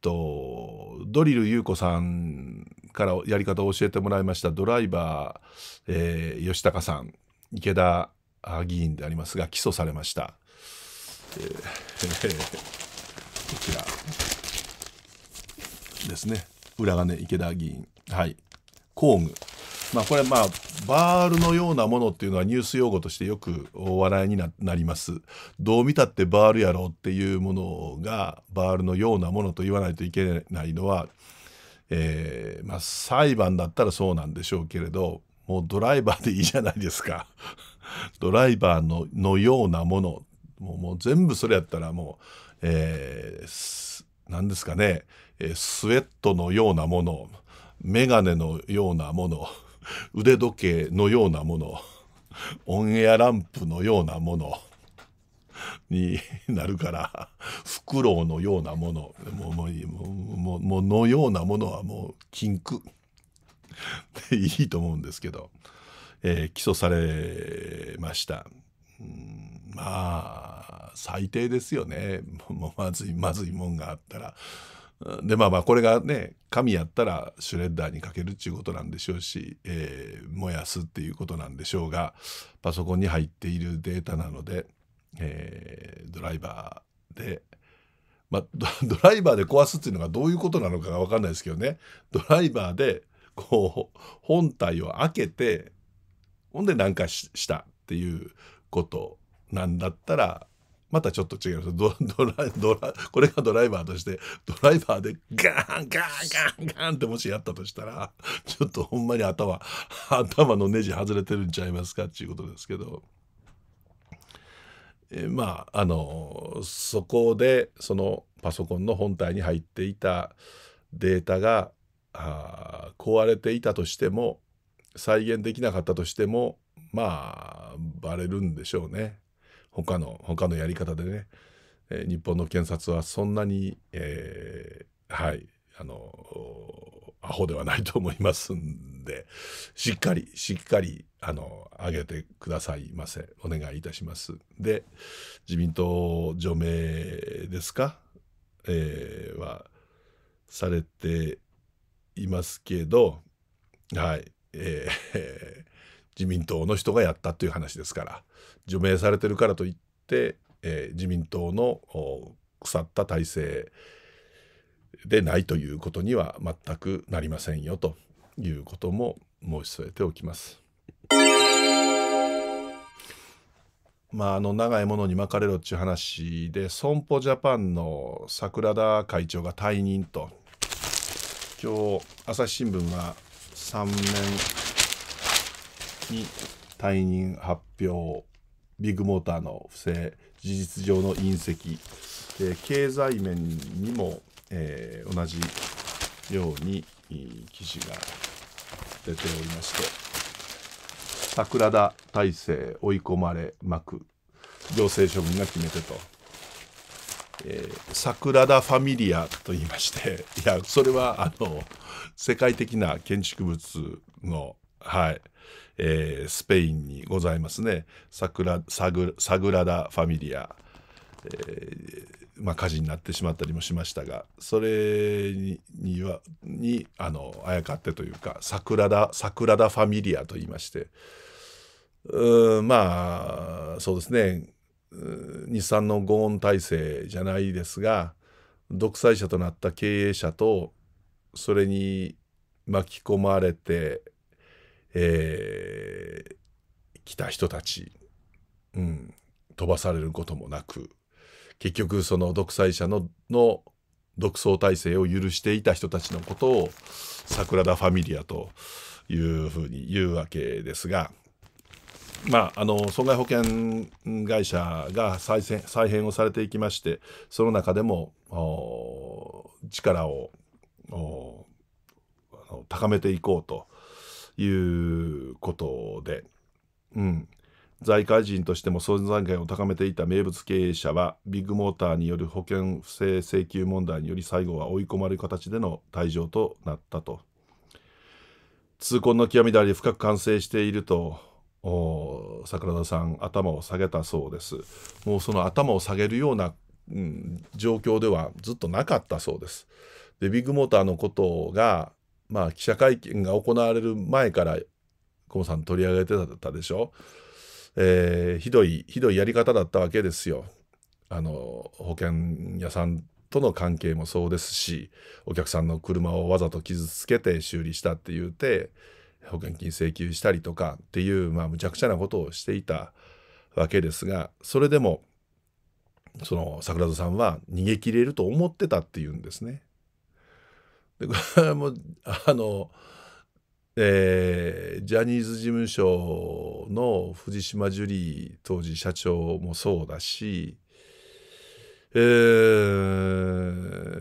ドリル優子さんからやり方を教えてもらいましたドライバー、吉高さん、池田議員でありますが起訴されました。こちらですね、裏金、池田議員、はい、工具、まあ、これはまあバールのようなものっていうのはニュース用語としてよくお笑いに なります。どう見たってバールやろっていうものがバールのようなものと言わないといけないのは、まあ、裁判だったらそうなんでしょうけれど、もうドライバーでいいじゃないですか。ドライバー のようなもの、もう全部それやったらもう、何ですかね、スウェットのようなもの、眼鏡のようなもの、腕時計のようなもの、オンエアランプのようなものになるから、フクロウのようなもの、もうのようなものはもう禁句でいいと思うんですけど、起訴されました。まあ最低ですよね。もうまずいもんがあったら。でまあこれがね、紙やったらシュレッダーにかけるっていうことなんでしょうし、燃やすっていうことなんでしょうが、パソコンに入っているデータなので、ドライバーで、まあ、ドライバーで壊すっていうのがどういうことなのかが分かんないですけどね、ドライバーでこう本体を開けて、ほんで何かしたっていうことなんだったらまたちょっと違います。これがドライバーとして、ドライバーでガーンガーンガーンガーンってもしやったとしたら、ちょっとほんまに頭のネジ外れてるんちゃいますかっていうことですけど、まあそこでそのパソコンの本体に入っていたデータが壊れていたとしても、再現できなかったとしても、まあバレるんでしょうね。他のやり方でね、日本の検察はそんなに、はい、アホではないと思いますんで、しっかり上げてくださいませ、お願いいたします。で、自民党除名ですか、はされていますけど、はい、自民党の人がやったという話ですから、除名されてるからといって、自民党の腐った体制でないということには全くなりませんよということも申し添えておきます。まあ、長いものに巻かれろっちゅう話で、損保ジャパンの櫻田会長が退任と、今日朝日新聞が3面に退任発表、ビッグモーターの不正、事実上の隕石、経済面にも、同じように記事が出ておりまして、櫻田体制追い込まれまく、行政処分が決めてと、櫻田ファミリアと言いまして、いやそれは世界的な建築物の、はい、スペインにございますね、サグラダ・ファミリア、まあ、火事になってしまったりもしましたが、それ にあやかってというか、サグラダ・ファミリアと言いまして、まあそうですね、日産のゴーン体制じゃないですが、独裁者となった経営者とそれに巻き込まれて来た人たち、飛ばされることもなく、結局その独裁者の独創体制を許していた人たちのことをサグラダ・ファミリアというふうに言うわけですが、まあ、損害保険会社が再編をされていきまして、その中でも力を高めていこうということで、財界人としても存在感を高めていた名物経営者はビッグモーターによる保険不正請求問題により最後は追い込まれる形での退場となったと。痛恨の極みであり深く反省していると桜田さん頭を下げたそうです。もうその頭を下げるような、状況ではずっとなかったそうです。でビッグモーターのことが、まあ、記者会見が行われる前から河野さん取り上げてたでしょ。ひどいやり方だったわけですよ。保険屋さんとの関係もそうですし、お客さんの車をわざと傷つけて修理したって言うて保険金請求したりとかっていう、まあ、むちゃくちゃなことをしていたわけですが、それでもその桜田さんは逃げ切れると思ってたっていうんですね。でこれもジャニーズ事務所の藤島ジュリー当時社長もそうだし、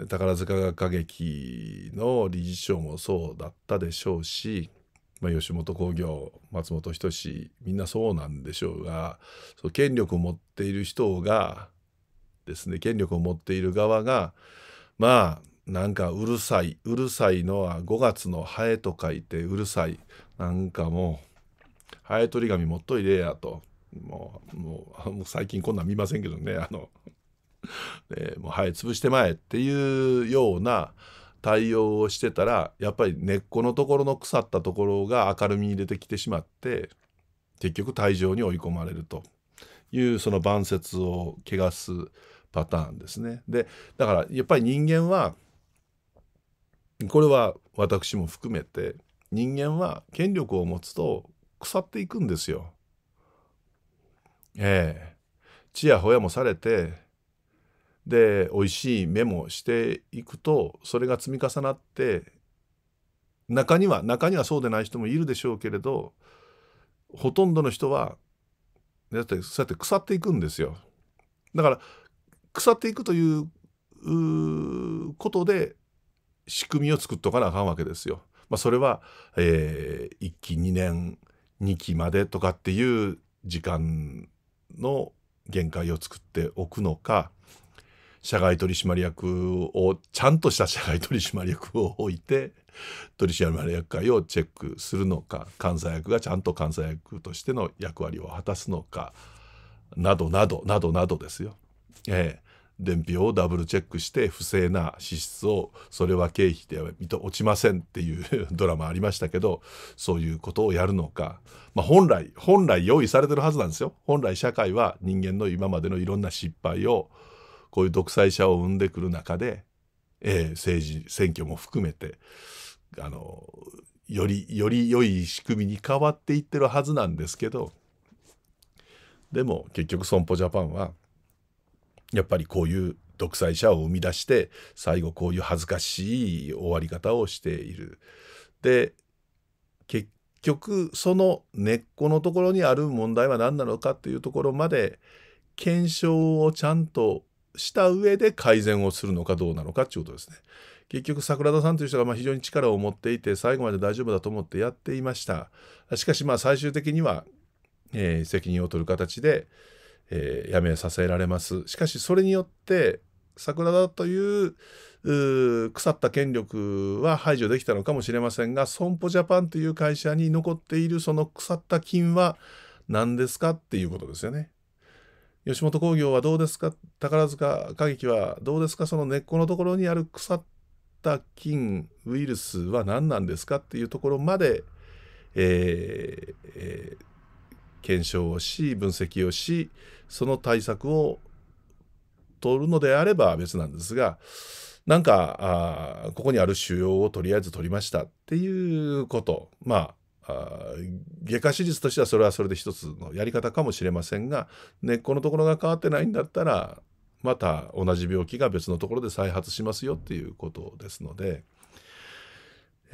宝塚歌劇の理事長もそうだったでしょうし、まあ、吉本興業松本人志みんなそうなんでしょうが、その権力を持っている人がですね、権力を持っている側がまあなんかうるさいのは5月のハエと書いてうるさい、なんかもうハエ取り紙持っといれやと、もう最近こんなん見ませんけどね、もうハエ潰してまえっていうような対応をしてたら、やっぱり根っこのところの腐ったところが明るみに出てきてしまって、結局退場に追い込まれるという、その晩節を汚すパターンですね。でだからやっぱり人間は、これは私も含めて、人間は権力を持つと腐っていくんですよ。ちやほやもされて、で美味しい目もしていくと、それが積み重なって、中にはそうでない人もいるでしょうけれど、ほとんどの人はだってそうやって腐っていくんですよ。だから腐っていくということで仕組みを作っとかなあかんわけですよ。まあ、それは、1期2年2期までとかっていう時間の限界を作っておくのか、社外取締役をちゃんとした社外取締役を置いて取締役会をチェックするのか、監査役がちゃんと監査役としての役割を果たすのかなどなどなどなどですよ。伝票をダブルチェックして不正な支出をそれは経費では落ちませんっていうドラマありましたけど、そういうことをやるのか、まあ、本来用意されてるはずなんですよ。本来社会は人間の今までのいろんな失敗を、こういう独裁者を生んでくる中で、政治選挙も含めてより良い仕組みに変わっていってるはずなんですけど、でも結局損保ジャパンはやっぱりこういう独裁者を生み出して、最後こういう恥ずかしい終わり方をしている。で結局その根っこのところにある問題は何なのかっていうところまで検証をちゃんとした上で改善をするのかどうなのかっていうことですね。結局桜田さんという人が非常に力を持っていて、最後まで大丈夫だと思ってやっていました。しかしまあ最終的には、責任を取る形で辞めさせられます。しかしそれによって桜田という腐った権力は排除できたのかもしれませんが、損保ジャパンという会社に残っているその腐った金は何ですかっていうことですよね。吉本興業はどうですか、宝塚歌劇はどうですか、その根っこのところにある腐った菌ウイルスは何なんですかっていうところまで、検証をし分析をしその対策を取るのであれば別なんですが、なんかここにある腫瘍をとりあえず取りましたっていうこと、まあ外科手術としてはそれはそれで一つのやり方かもしれませんが、根っこのところが変わってないんだったらまた同じ病気が別のところで再発しますよっていうことですので。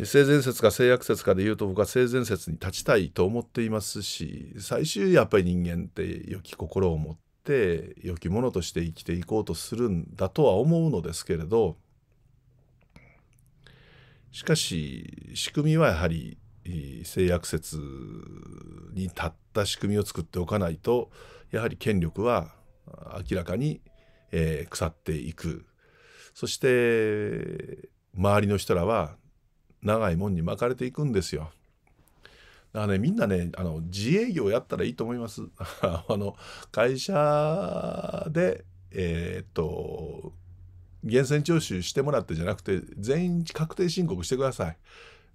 性善説か性悪説かで言うと僕は性善説に立ちたいと思っていますし、最終やっぱり人間って良き心を持って良きものとして生きていこうとするんだとは思うのですけれど、しかし仕組みはやはり性悪説に立った仕組みを作っておかないとやはり権力は明らかに腐っていく。そして周りの人らは長いもんに巻かれていくんですよ。だからね、みんなね自営業やったらいいと思います。会社で源泉徴収してもらってじゃなくて全員確定申告してください。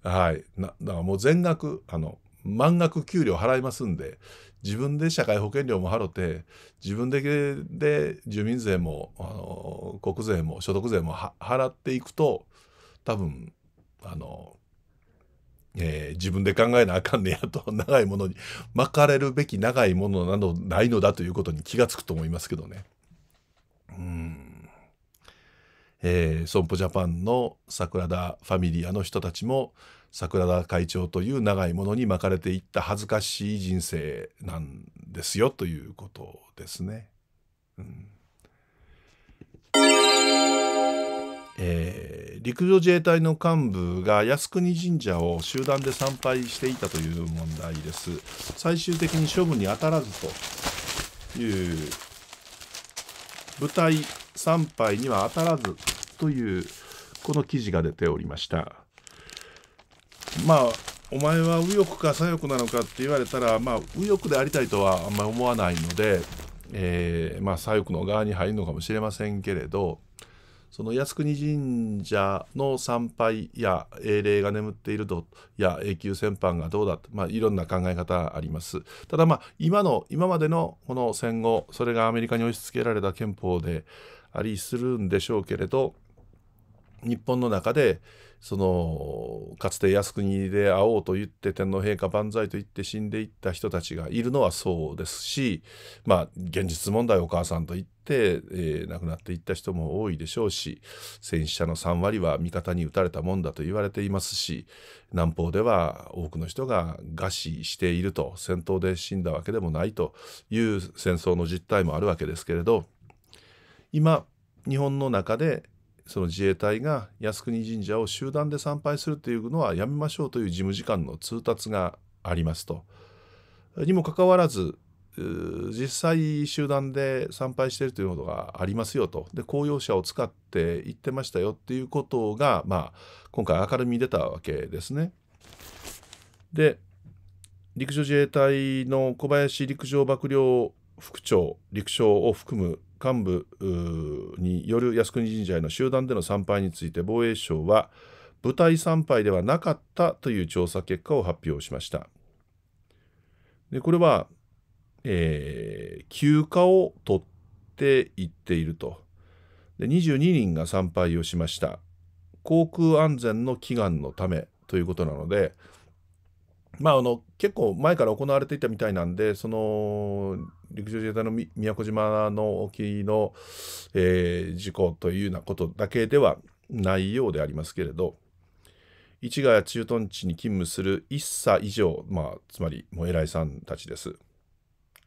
はい、だからもう全額満額給料払いますんで、自分で社会保険料も払って自分で住民税も国税も所得税も払っていくと多分自分で考えなあかんねやと、長いものに巻かれるべき長いものなどないのだということに気がつくと思いますけどね。損保ジャパンの桜田ファミリアの人たちも桜田会長という長いものに巻かれていった恥ずかしい人生なんですよということですね。陸上自衛隊の幹部が靖国神社を集団で参拝していたという問題です。最終的に処分に当たらずという、部隊参拝には当たらずというこの記事が出ておりました。まあお前は右翼か左翼なのかって言われたら、まあ、右翼でありたいとはあんまり思わないので、まあ、左翼の側に入るのかもしれませんけれど、その靖国神社の参拝や英霊が眠っていると、いや永久戦犯がどうだと、まあ、いろんな考え方あります。ただまあ今までのこの戦後、それがアメリカに押し付けられた憲法でありするんでしょうけれど、日本の中でそのかつて靖国で会おうと言って天皇陛下万歳と言って死んでいった人たちがいるのはそうですし、まあ現実問題お母さんと言って、亡くなっていった人も多いでしょうし、戦死者の3割は味方に撃たれたもんだと言われていますし、南方では多くの人が餓死していると、戦闘で死んだわけでもないという戦争の実態もあるわけですけれど、今日本の中でその自衛隊が靖国神社を集団で参拝するというのはやめましょうという事務次官の通達がありますと。にもかかわらず実際集団で参拝しているということがありますよと、で公用車を使って行ってましたよっていうことが、まあ、今回明るみに出たわけですね。で陸上自衛隊の小林陸上幕僚副長陸将を含む幹部による靖国神社への集団での参拝について、防衛省は部隊参拝ではなかったという調査結果を発表しました。でこれは、休暇を取っていっていると。で22人が参拝をしました。航空安全の祈願のためということなので、まあ、結構前から行われていたみたいなんで、その陸上自衛隊の宮古島の沖の、事故というようなことだけではないようでありますけれど、市ヶ谷駐屯地に勤務する1佐以上、まあ、つまりもう偉いさんたちです。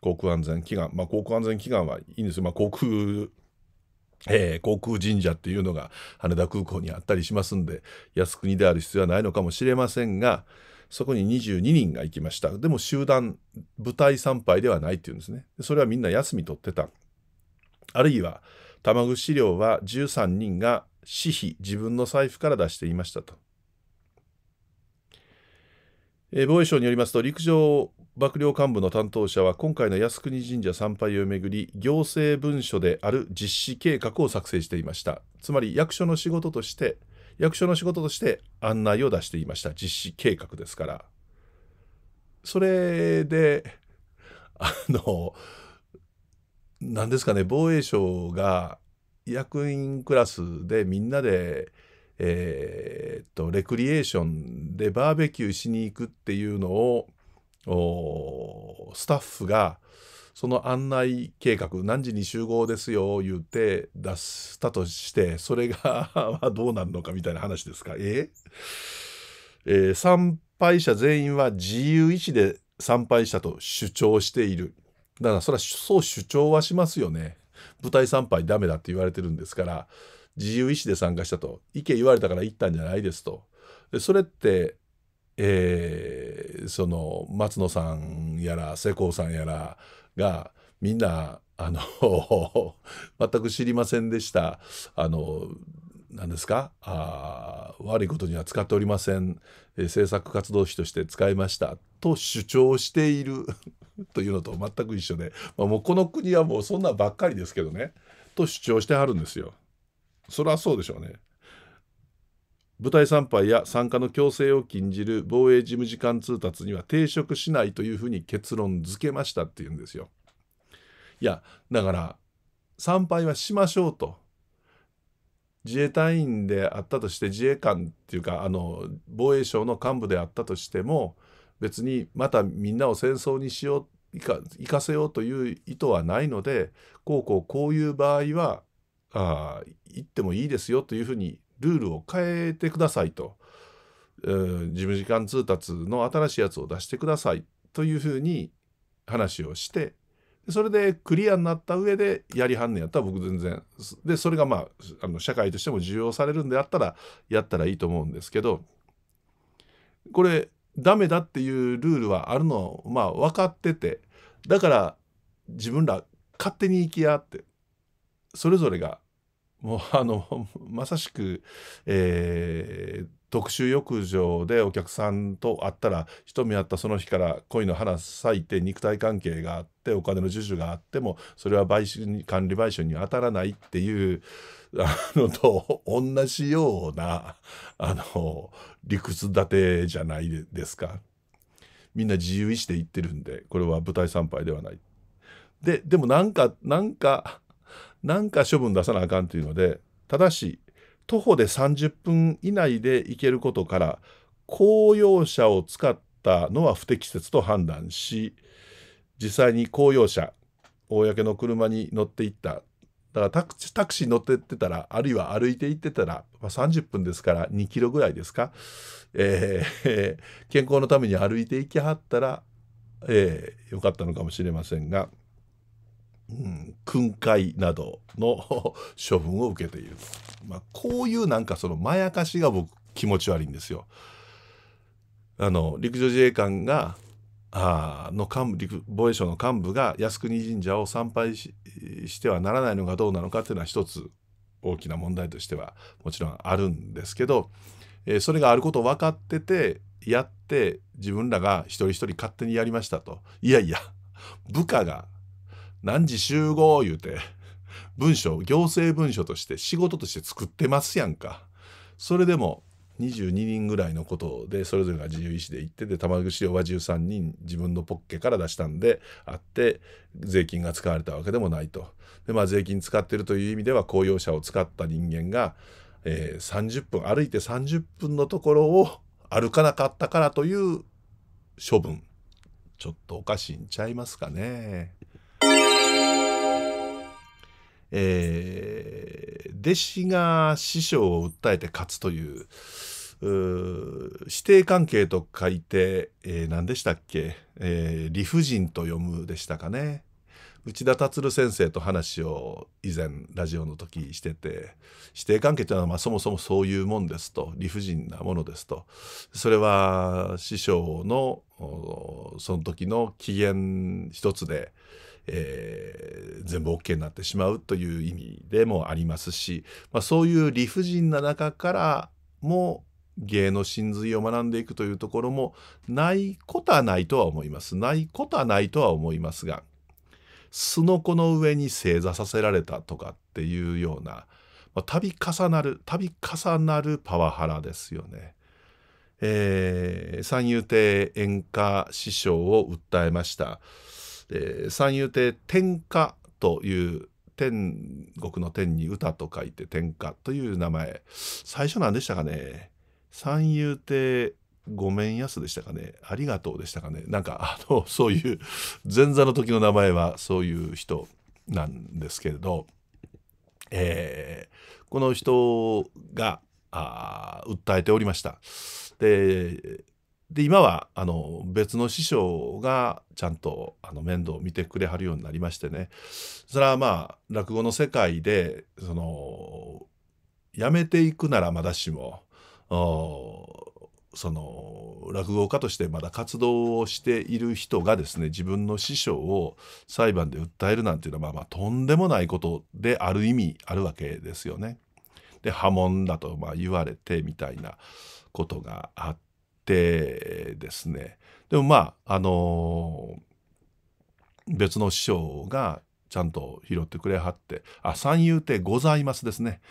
航空安全祈願、まあ、航空安全祈願はいいんですよ。まあ、航空神社っていうのが羽田空港にあったりしますんで、靖国である必要はないのかもしれませんが、そこに22人が行きました。でも集団部隊参拝ではないっていうんですね。それはみんな休み取ってた。あるいは玉串料は13人が私費、自分の財布から出していましたと。防衛省によりますと、陸上幕僚幹部の担当者は今回の靖国神社参拝をめぐり、行政文書である実施計画を作成していました。つまり役所の仕事として案内を出していました。実施計画ですから。それで何ですかね、防衛省が役員クラスでみんなでレクリエーションでバーベキューしに行くっていうのをスタッフがその案内計画何時に集合ですよ言って出したとして、それがどうなるのかみたいな話ですか。参拝者全員は自由意志で参拝したと主張している。だからそれはそう主張はしますよね。舞台参拝ダメだって言われてるんですから、自由意志で参加したと、意見言われたから行ったんじゃないですと。でそれって、その松野さんやら世耕さんやらがみんな全く知りませんでした、何ですか、悪いことには使っておりません、政策活動費として使いましたと主張しているというのと全く一緒で、まあ、もうこの国はもうそんなばっかりですけどねと主張してはるんですよ。それはそうでしょうね。舞台参拝や参加の強制を禁じる防衛事務次官通達には抵触しないというふうに結論付けましたっていうんですよ。いやだから参拝はしましょうと、自衛隊員であったとして自衛官っていうか防衛省の幹部であったとしても、別にまたみんなを戦争にしよう行かせようという意図はないので、こういう場合は行ってもいいですよというふうにルールを変えてくださいと、事務次官通達の新しいやつを出してくださいというふうに話をして、それでクリアになった上でやりはんねやったら僕全然で、それが社会としても受容されるんであったらやったらいいと思うんですけど、これダメだっていうルールはあるのを分かってて、だから自分ら勝手に行きやってそれぞれが。もうまさしく、特殊浴場でお客さんと会ったら一目会ったその日から恋の花咲いて、肉体関係があってお金の授受があってもそれは管理賠償に当たらないっていうのと同じような理屈立てじゃないですか。みんな自由意志で言ってるんで、これは舞台参拝ではない。でもなんか処分出さなあかんというので、ただし徒歩で30分以内で行けることから公用車を使ったのは不適切と判断し、実際に公用車公の車に乗っていった、だからタクシーに乗ってってたら、あるいは歩いて行ってたら、30分ですから2キロぐらいですか、健康のために歩いて行きはったら、よかったのかもしれませんが。訓戒などの処分を受けている、こういうなんかそのまやかしが僕気持ち悪いんですよ。陸上自衛官が防衛省の幹部が靖国神社を参拝 してはならないのかどうなのかっていうのは一つ大きな問題としてはもちろんあるんですけど、それがあることを分かっててやって、自分らが一人一人勝手にやりましたと。いやいや部下が何時集合言うて行政文書として仕事として作ってますやんか。それでも22人ぐらいのことでそれぞれが自由意志で行ってて、玉串料は13人自分のポッケから出したんであって、税金が使われたわけでもないと。で税金使ってるという意味では公用車を使った人間が、歩いて30分のところを歩かなかったからという処分、ちょっとおかしいんちゃいますかね。弟子が師匠を訴えて勝つという師弟関係と書いて、何でしたっけ、理不尽と読むでしたかね。内田達先生と話を以前ラジオの時してて、師弟関係というのはそもそもそういうもんですと、理不尽なものですと。それは師匠のその時の機嫌一つで。全部 OK になってしまうという意味でもありますし、そういう理不尽な中からも芸の真髄を学んでいくというところもないことはないとは思います。ないことはないとは思いますが、すのこの上に正座させられたとかっていうような、度重なるパワハラですよね。三遊亭圓歌師匠を訴えました。三遊亭天歌という天国の天に歌と書いて天歌という名前、最初何でしたかね、三遊亭ごめんやすでしたかね、ありがとうでしたかね、なんかそういう前座の時の名前はそういう人なんですけれど、この人が訴えておりました。で今は別の師匠がちゃんと面倒を見てくれはるようになりましてね、それはまあ落語の世界でやめていくならまだしも落語家としてまだ活動をしている人がですね、自分の師匠を裁判で訴えるなんていうのはまあとんでもないことである意味あるわけですよね。で破門だと言われてみたいなことがあってですね、でもまあ別の師匠がちゃんと拾ってくれはって、三遊亭ございますですね、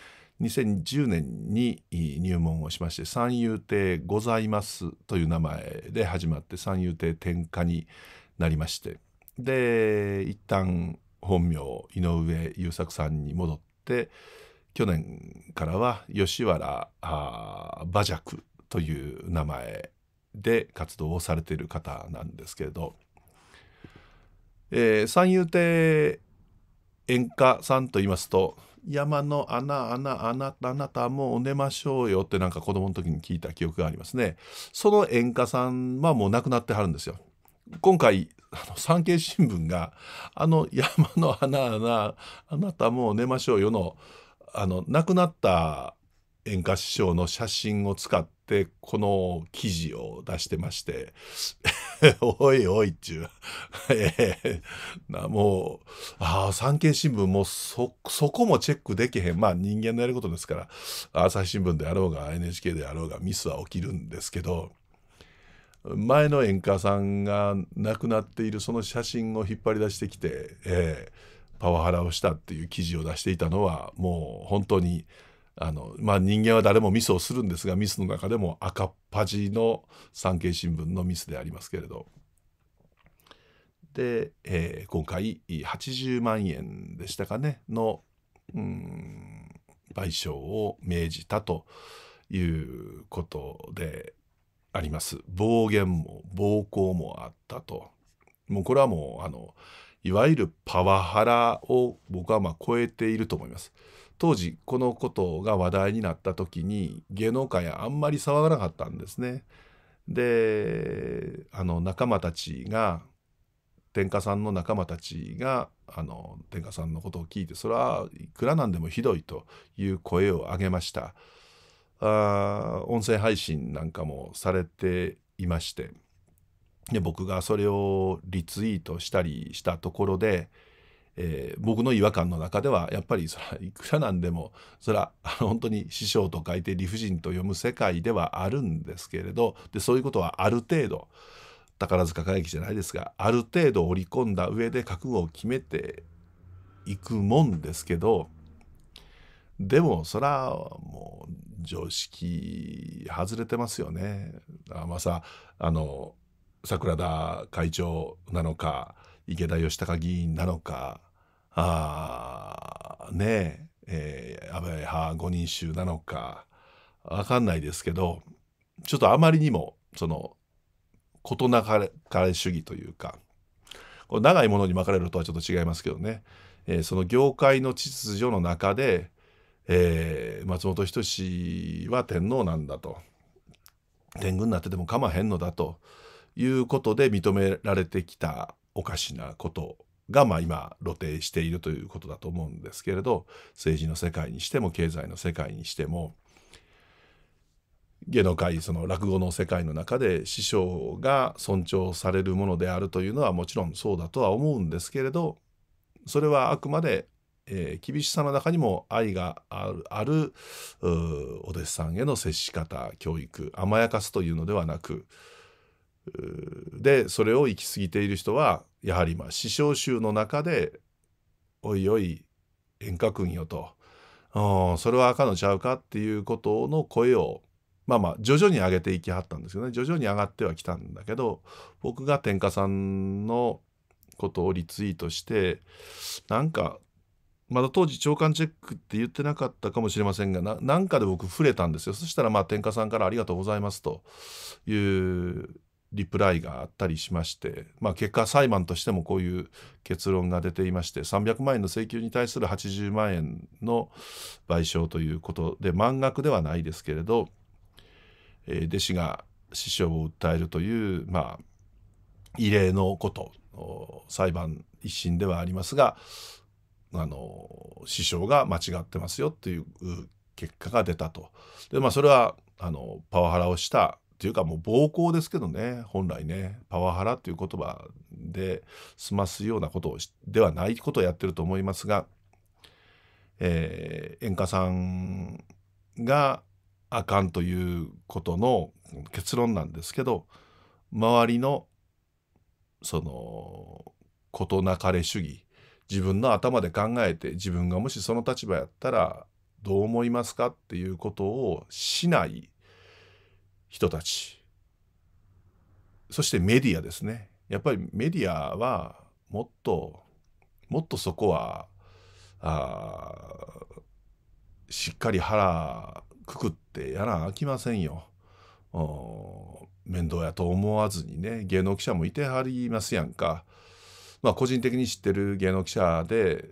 2010年に入門をしまして、三遊亭ございますという名前で始まって三遊亭天下になりまして、で一旦本名井上雄作さんに戻って、去年からは吉原馬雀という名前で活動をされている方なんですけれど、三遊亭演歌さんと言いますと、山のあなたもう寝ましょうよってなんか子供の時に聞いた記憶がありますね。その演歌さんはもう亡くなってはるんですよ。今回産経新聞が山のあなたもう寝ましょうよの亡くなった演歌師匠の写真を使ってこの記事を出してましておいおいっちゅうもう産経新聞もそこもチェックできへん、まあ人間のやることですから、朝日新聞であろうが NHK であろうがミスは起きるんですけど、前の演歌さんが亡くなっているその写真を引っ張り出してきて、パワハラをしたっていう記事を出していたのはもう本当にまあ人間は誰もミスをするんですが、ミスの中でも赤っ恥の産経新聞のミスでありますけれど、で、今回80万円でしたかねの賠償を命じたということであります。暴言も暴行もあったと、もうこれはもういわゆるパワハラを僕はまあ超えていると思います。当時このことが話題になった時に芸能界はあんまり騒がなかったんですね。で仲間たちが天下さんの仲間たちが天下さんのことを聞いて、それはいくらなんでもひどいという声を上げました。音声配信なんかもされていまして、で僕がそれをリツイートしたりしたところで、僕の違和感の中ではやっぱりそれいくらなんでもそれは本当に師匠と書いて理不尽と読む世界ではあるんですけれど、でそういうことはある程度宝塚歌劇じゃないですが、ある程度織り込んだ上で覚悟を決めていくもんですけど、でもそれはもう常識外れてますよね。まあさ桜田会長なのか池田義孝議員なのかね安倍派五人衆なのか分かんないですけど、ちょっとあまりにも事なかれ主義というか、これ長いものに巻かれるとはちょっと違いますけどね、その業界の秩序の中で、松本人志は天皇なんだと、天狗になってても構わへんのだということで認められてきたおかしなことが、まあ、今露呈しているということだと思うんですけれど、政治の世界にしても経済の世界にしても芸能界落語の世界の中で師匠が尊重されるものであるというのはもちろんそうだとは思うんですけれど、それはあくまで、厳しさの中にも愛があるお弟子さんへの接し方、教育、甘やかすというのではなく、でそれを行き過ぎている人はやはりまあ師匠衆の中で「おいおい演歌君よ」と「それはあかんのちゃうか」っていうことの声をまあ徐々に上げていきはったんですよね。徐々に上がってはきたんだけど、僕が天下さんのことをリツイートして、なんかまだ当時長官チェックって言ってなかったかもしれませんが、なんかで僕触れたんですよ。そしたらまあ天下さんからありがとうございますというリプライがあったりしまして、まあ結果裁判としてもこういう結論が出ていまして、300万円の請求に対する80万円の賠償ということで、満額ではないですけれど、弟子が師匠を訴えるというまあ異例のこと、裁判一審ではありますが、師匠が間違ってますよという結果が出たと。でまあそれはパワハラをしたというか、もう暴行ですけどね、本来ね、パワハラという言葉で済ますようなことをではないことをやってると思いますが、演歌さんがあかんということの結論なんですけど、周りのその事なかれ主義、自分の頭で考えて、自分がもしその立場やったらどう思いますかっていうことをしない人たち、そしてメディアですね。やっぱりメディアはもっとそこはしっかり腹くくってやらあきませんよ。面倒やと思わずにね、芸能記者もいてはりますやんか。まあ個人的に知ってる芸能記者で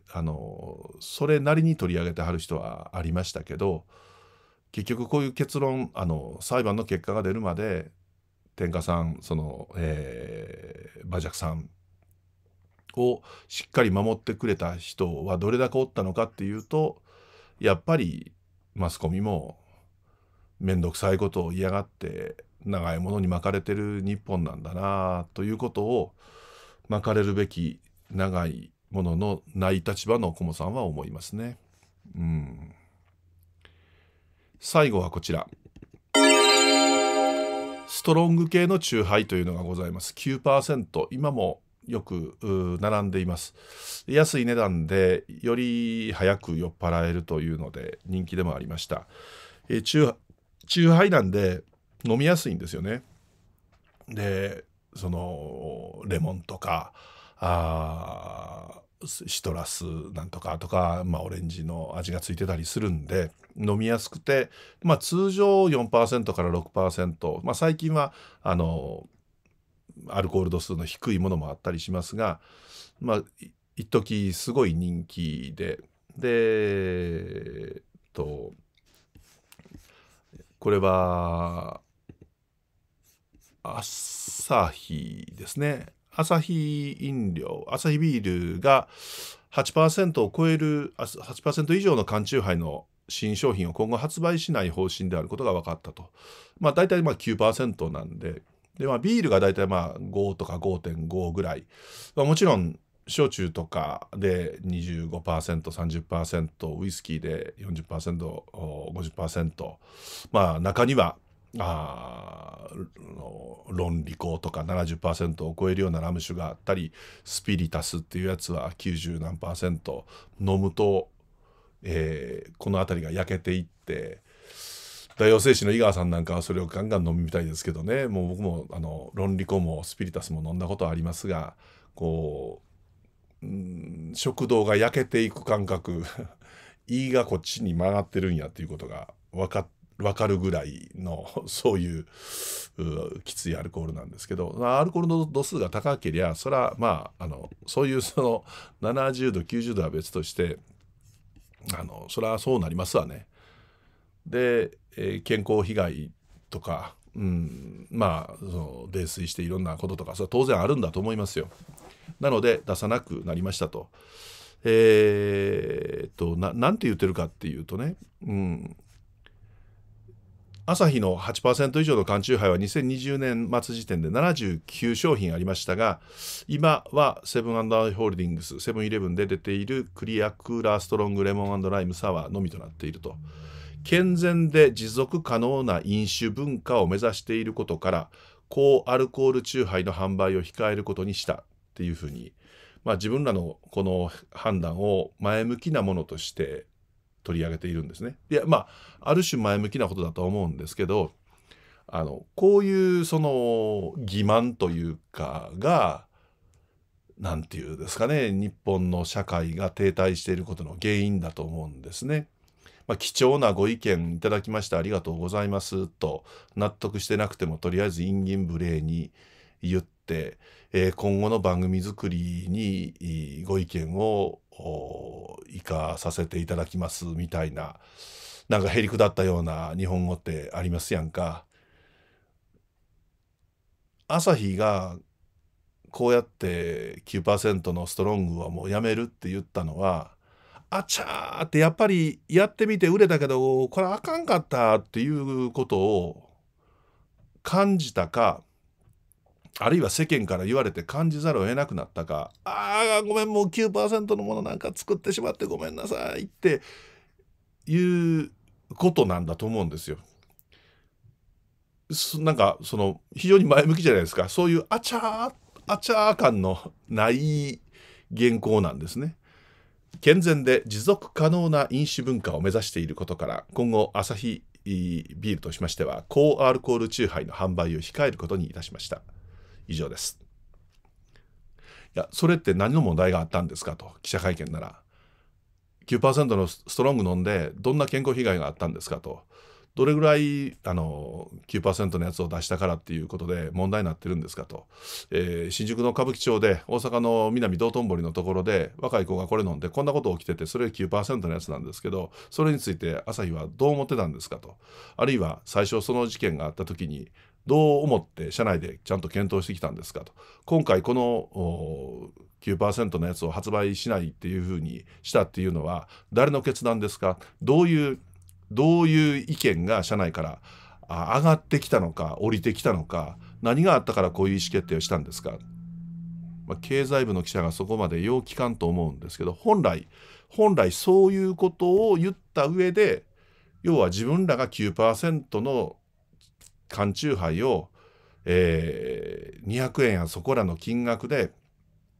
それなりに取り上げてはる人はありましたけど、結局こういう結論、裁判の結果が出るまで天下さん、その馬若さんをしっかり守ってくれた人はどれだけおったのかっていうと、やっぱりマスコミも面倒くさいことを嫌がって長いものに巻かれてる日本なんだなということを、巻かれるべき長いもののない立場の顧さんは思いますね。うん。最後はこちら、ストロング系の酎ハイというのがございます。 9%、 今もよく並んでいます。安い値段でより早く酔っ払えるというので人気でもありました。酎ハイなんで飲みやすいんですよね。でそのレモンとかシトラスなんとかとか、まあ、オレンジの味がついてたりするんで飲みやすくて、まあ、通常 4% から 6%、まあ、最近はアルコール度数の低いものもあったりしますが、まあ一時すごい人気で、これはアサヒですね。アサヒ飲料、アサヒビールが 8% を超える 8% 以上の缶酎ハイの新商品を今後発売しない方針であることが分かったと。まあ大体まあ 9% なんで、まあ、ビールが大体まあ5とか 5.5 ぐらい、まあ、もちろん焼酎とかで 25%30%、 ウイスキーで 40%50%、 まあ中には論理香とか 70% を超えるようなラム酒があったり、スピリタスっていうやつは90何%飲むと、この辺りが焼けていって、大王製紙の井川さんなんかはそれをガンガン飲みみたいですけどね。もう僕も論理香もスピリタスも飲んだことありますが、こう、食道が焼けていく感覚胃がこっちに曲がってるんやっていうことが分かるぐらいの、そういうきついアルコールなんですけど、アルコールの度数が高けりゃそれはまあそういうその70度90度は別として、それはそうなりますわね。で、健康被害とか、まあその泥酔していろんなこととか、それは当然あるんだと思いますよ。なので出さなくなりましたと。なんて言ってるかっていうとね、アサヒの 8% 以上の缶酎ハイは2020年末時点で79商品ありましたが、今はセブン&アイ・ホールディングス、セブンイレブンで出ているクリアクーラーストロングレモン&ライムサワーのみとなっていると。健全で持続可能な飲酒文化を目指していることから、高アルコール酎ハイの販売を控えることにしたっていうふうに、まあ、自分らのこの判断を前向きなものとして取り上げているんですね。いや、まあある種前向きなことだと思うんですけど、こういうその欺瞞というかがなんていうんですかね、日本の社会が停滞していることの原因だと思うんですね。貴重なご意見いただきましてありがとうございますと、納得してなくてもとりあえず陰銀無礼に言って、今後の番組作りにご意見を生かさせていただきますみたいな、なんかへりくだったような日本語ってありますやんか。朝日がこうやって 9% のストロングはもうやめるって言ったのは、あちゃーってやっぱりやってみて売れたけどこれあかんかったっていうことを感じたか、あるいは世間から言われて感じざるを得なくなったか、あーごめんもう 9% のものなんか作ってしまってごめんなさいっていうことなんだと思うんですよ。なんかその非常に前向きじゃないですか。そういうあちゃーあちゃー感のない原稿なんですね。健全で持続可能な飲酒文化を目指していることから、今後アサヒビールとしましては高アルコール酎ハイの販売を控えることにいたしました。以上です。いやそれって何の問題があったんですかと。記者会見なら 9% のストロング飲んでどんな健康被害があったんですかと。どれぐらい9% のやつを出したからっていうことで問題になってるんですかと、新宿の歌舞伎町で大阪の南道頓堀のところで若い子がこれ飲んでこんなこと起きてて、それ 9% のやつなんですけど、それについて朝日はどう思ってたんですかと。あるいは最初その事件があった時にどう思って社内でちゃんと検討してきたんですかと。今回この 9% のやつを発売しないっていうふうにしたっていうのは誰の決断ですか。どういう意見が社内から上がってきたのか降りてきたのか、何があったからこういう意思決定をしたんですか。経済部の記者がそこまでよう聞かんと思うんですけど、本来そういうことを言った上で、要は自分らが 9% の缶酎ハイを、200円やそこらの金額で、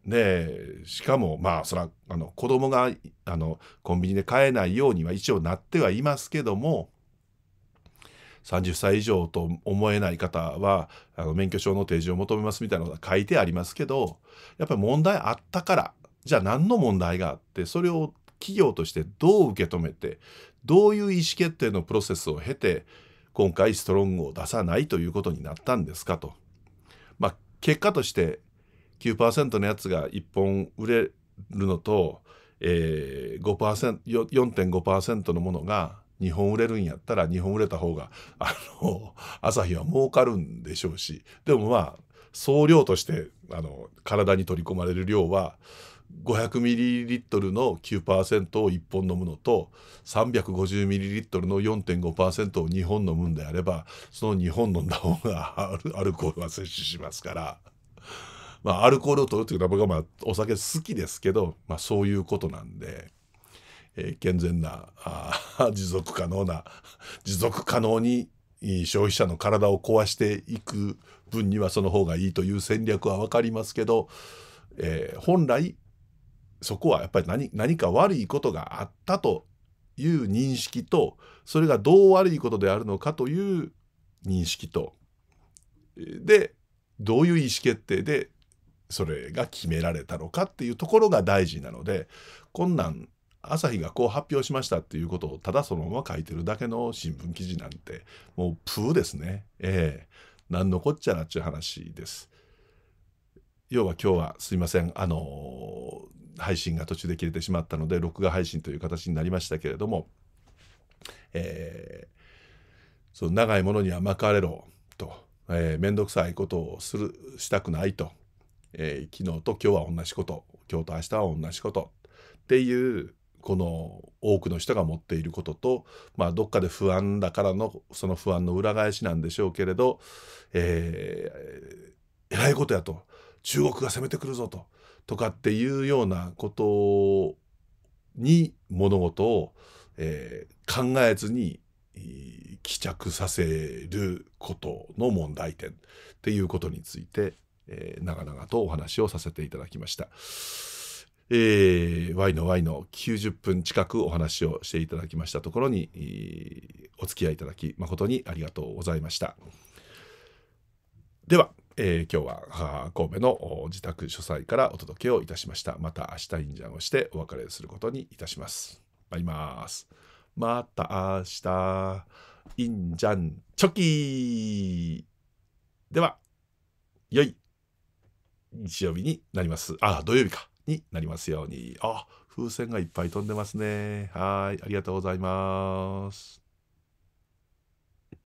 でしかもまあそら子供がコンビニで買えないようには一応なってはいますけども、30歳以上と思えない方は免許証の提示を求めますみたいなのが書いてありますけど、やっぱり問題あったから、じゃあ何の問題があって、それを企業としてどう受け止めて、どういう意思決定のプロセスを経て今回ストロングを出さないということになったんですかと。まあ結果として9% のやつが1本売れるのと、4.5% のものが2本売れるんやったら2本売れた方が朝日は儲かるんでしょうし、でもまあ総量として体に取り込まれる量は 500ml の 9% を1本飲むのと 350ml の 4.5% を2本飲むんであれば、その2本飲んだ方がアルコールは摂取しますから。まあアルコールを取るというのは僕はまあお酒好きですけど、まあ、そういうことなんで、健全な持続可能に消費者の体を壊していく分にはその方がいいという戦略は分かりますけど、本来そこはやっぱり何か悪いことがあったという認識と、それがどう悪いことであるのかという認識とで、どういう意思決定でそれが決められたのかっていうところが大事なので、こんなん朝日がこう発表しましたっていうことをただそのまま書いてるだけの新聞記事なんてもうプーですね。なんのこっちゃなっちゅう話です。要は今日はすいません、配信が途中で切れてしまったので録画配信という形になりましたけれども、その長いものには巻かれろと。面倒くさいことをしたくないと、昨日と今日は同じこと、今日と明日は同じことっていうこの多くの人が持っていることと、まあどっかで不安だからのその不安の裏返しなんでしょうけれど、えらいことやと、中国が攻めてくるぞとかっていうようなことに物事を、考えずに帰着させることの問題点っていうことについて、長々とお話をさせていただきました。Yの90分近くお話をしていただきましたところに、お付き合いいただき誠にありがとうございました。では今日は神戸の自宅書斎からお届けをいたしました。また明日インジャンをしてお別れすることにいたします。バイバース。また明日インジャンチョキー。では、良い日曜日になります。あ、土曜日かになりますように。あ、風船がいっぱい飛んでますね。はい、ありがとうございます。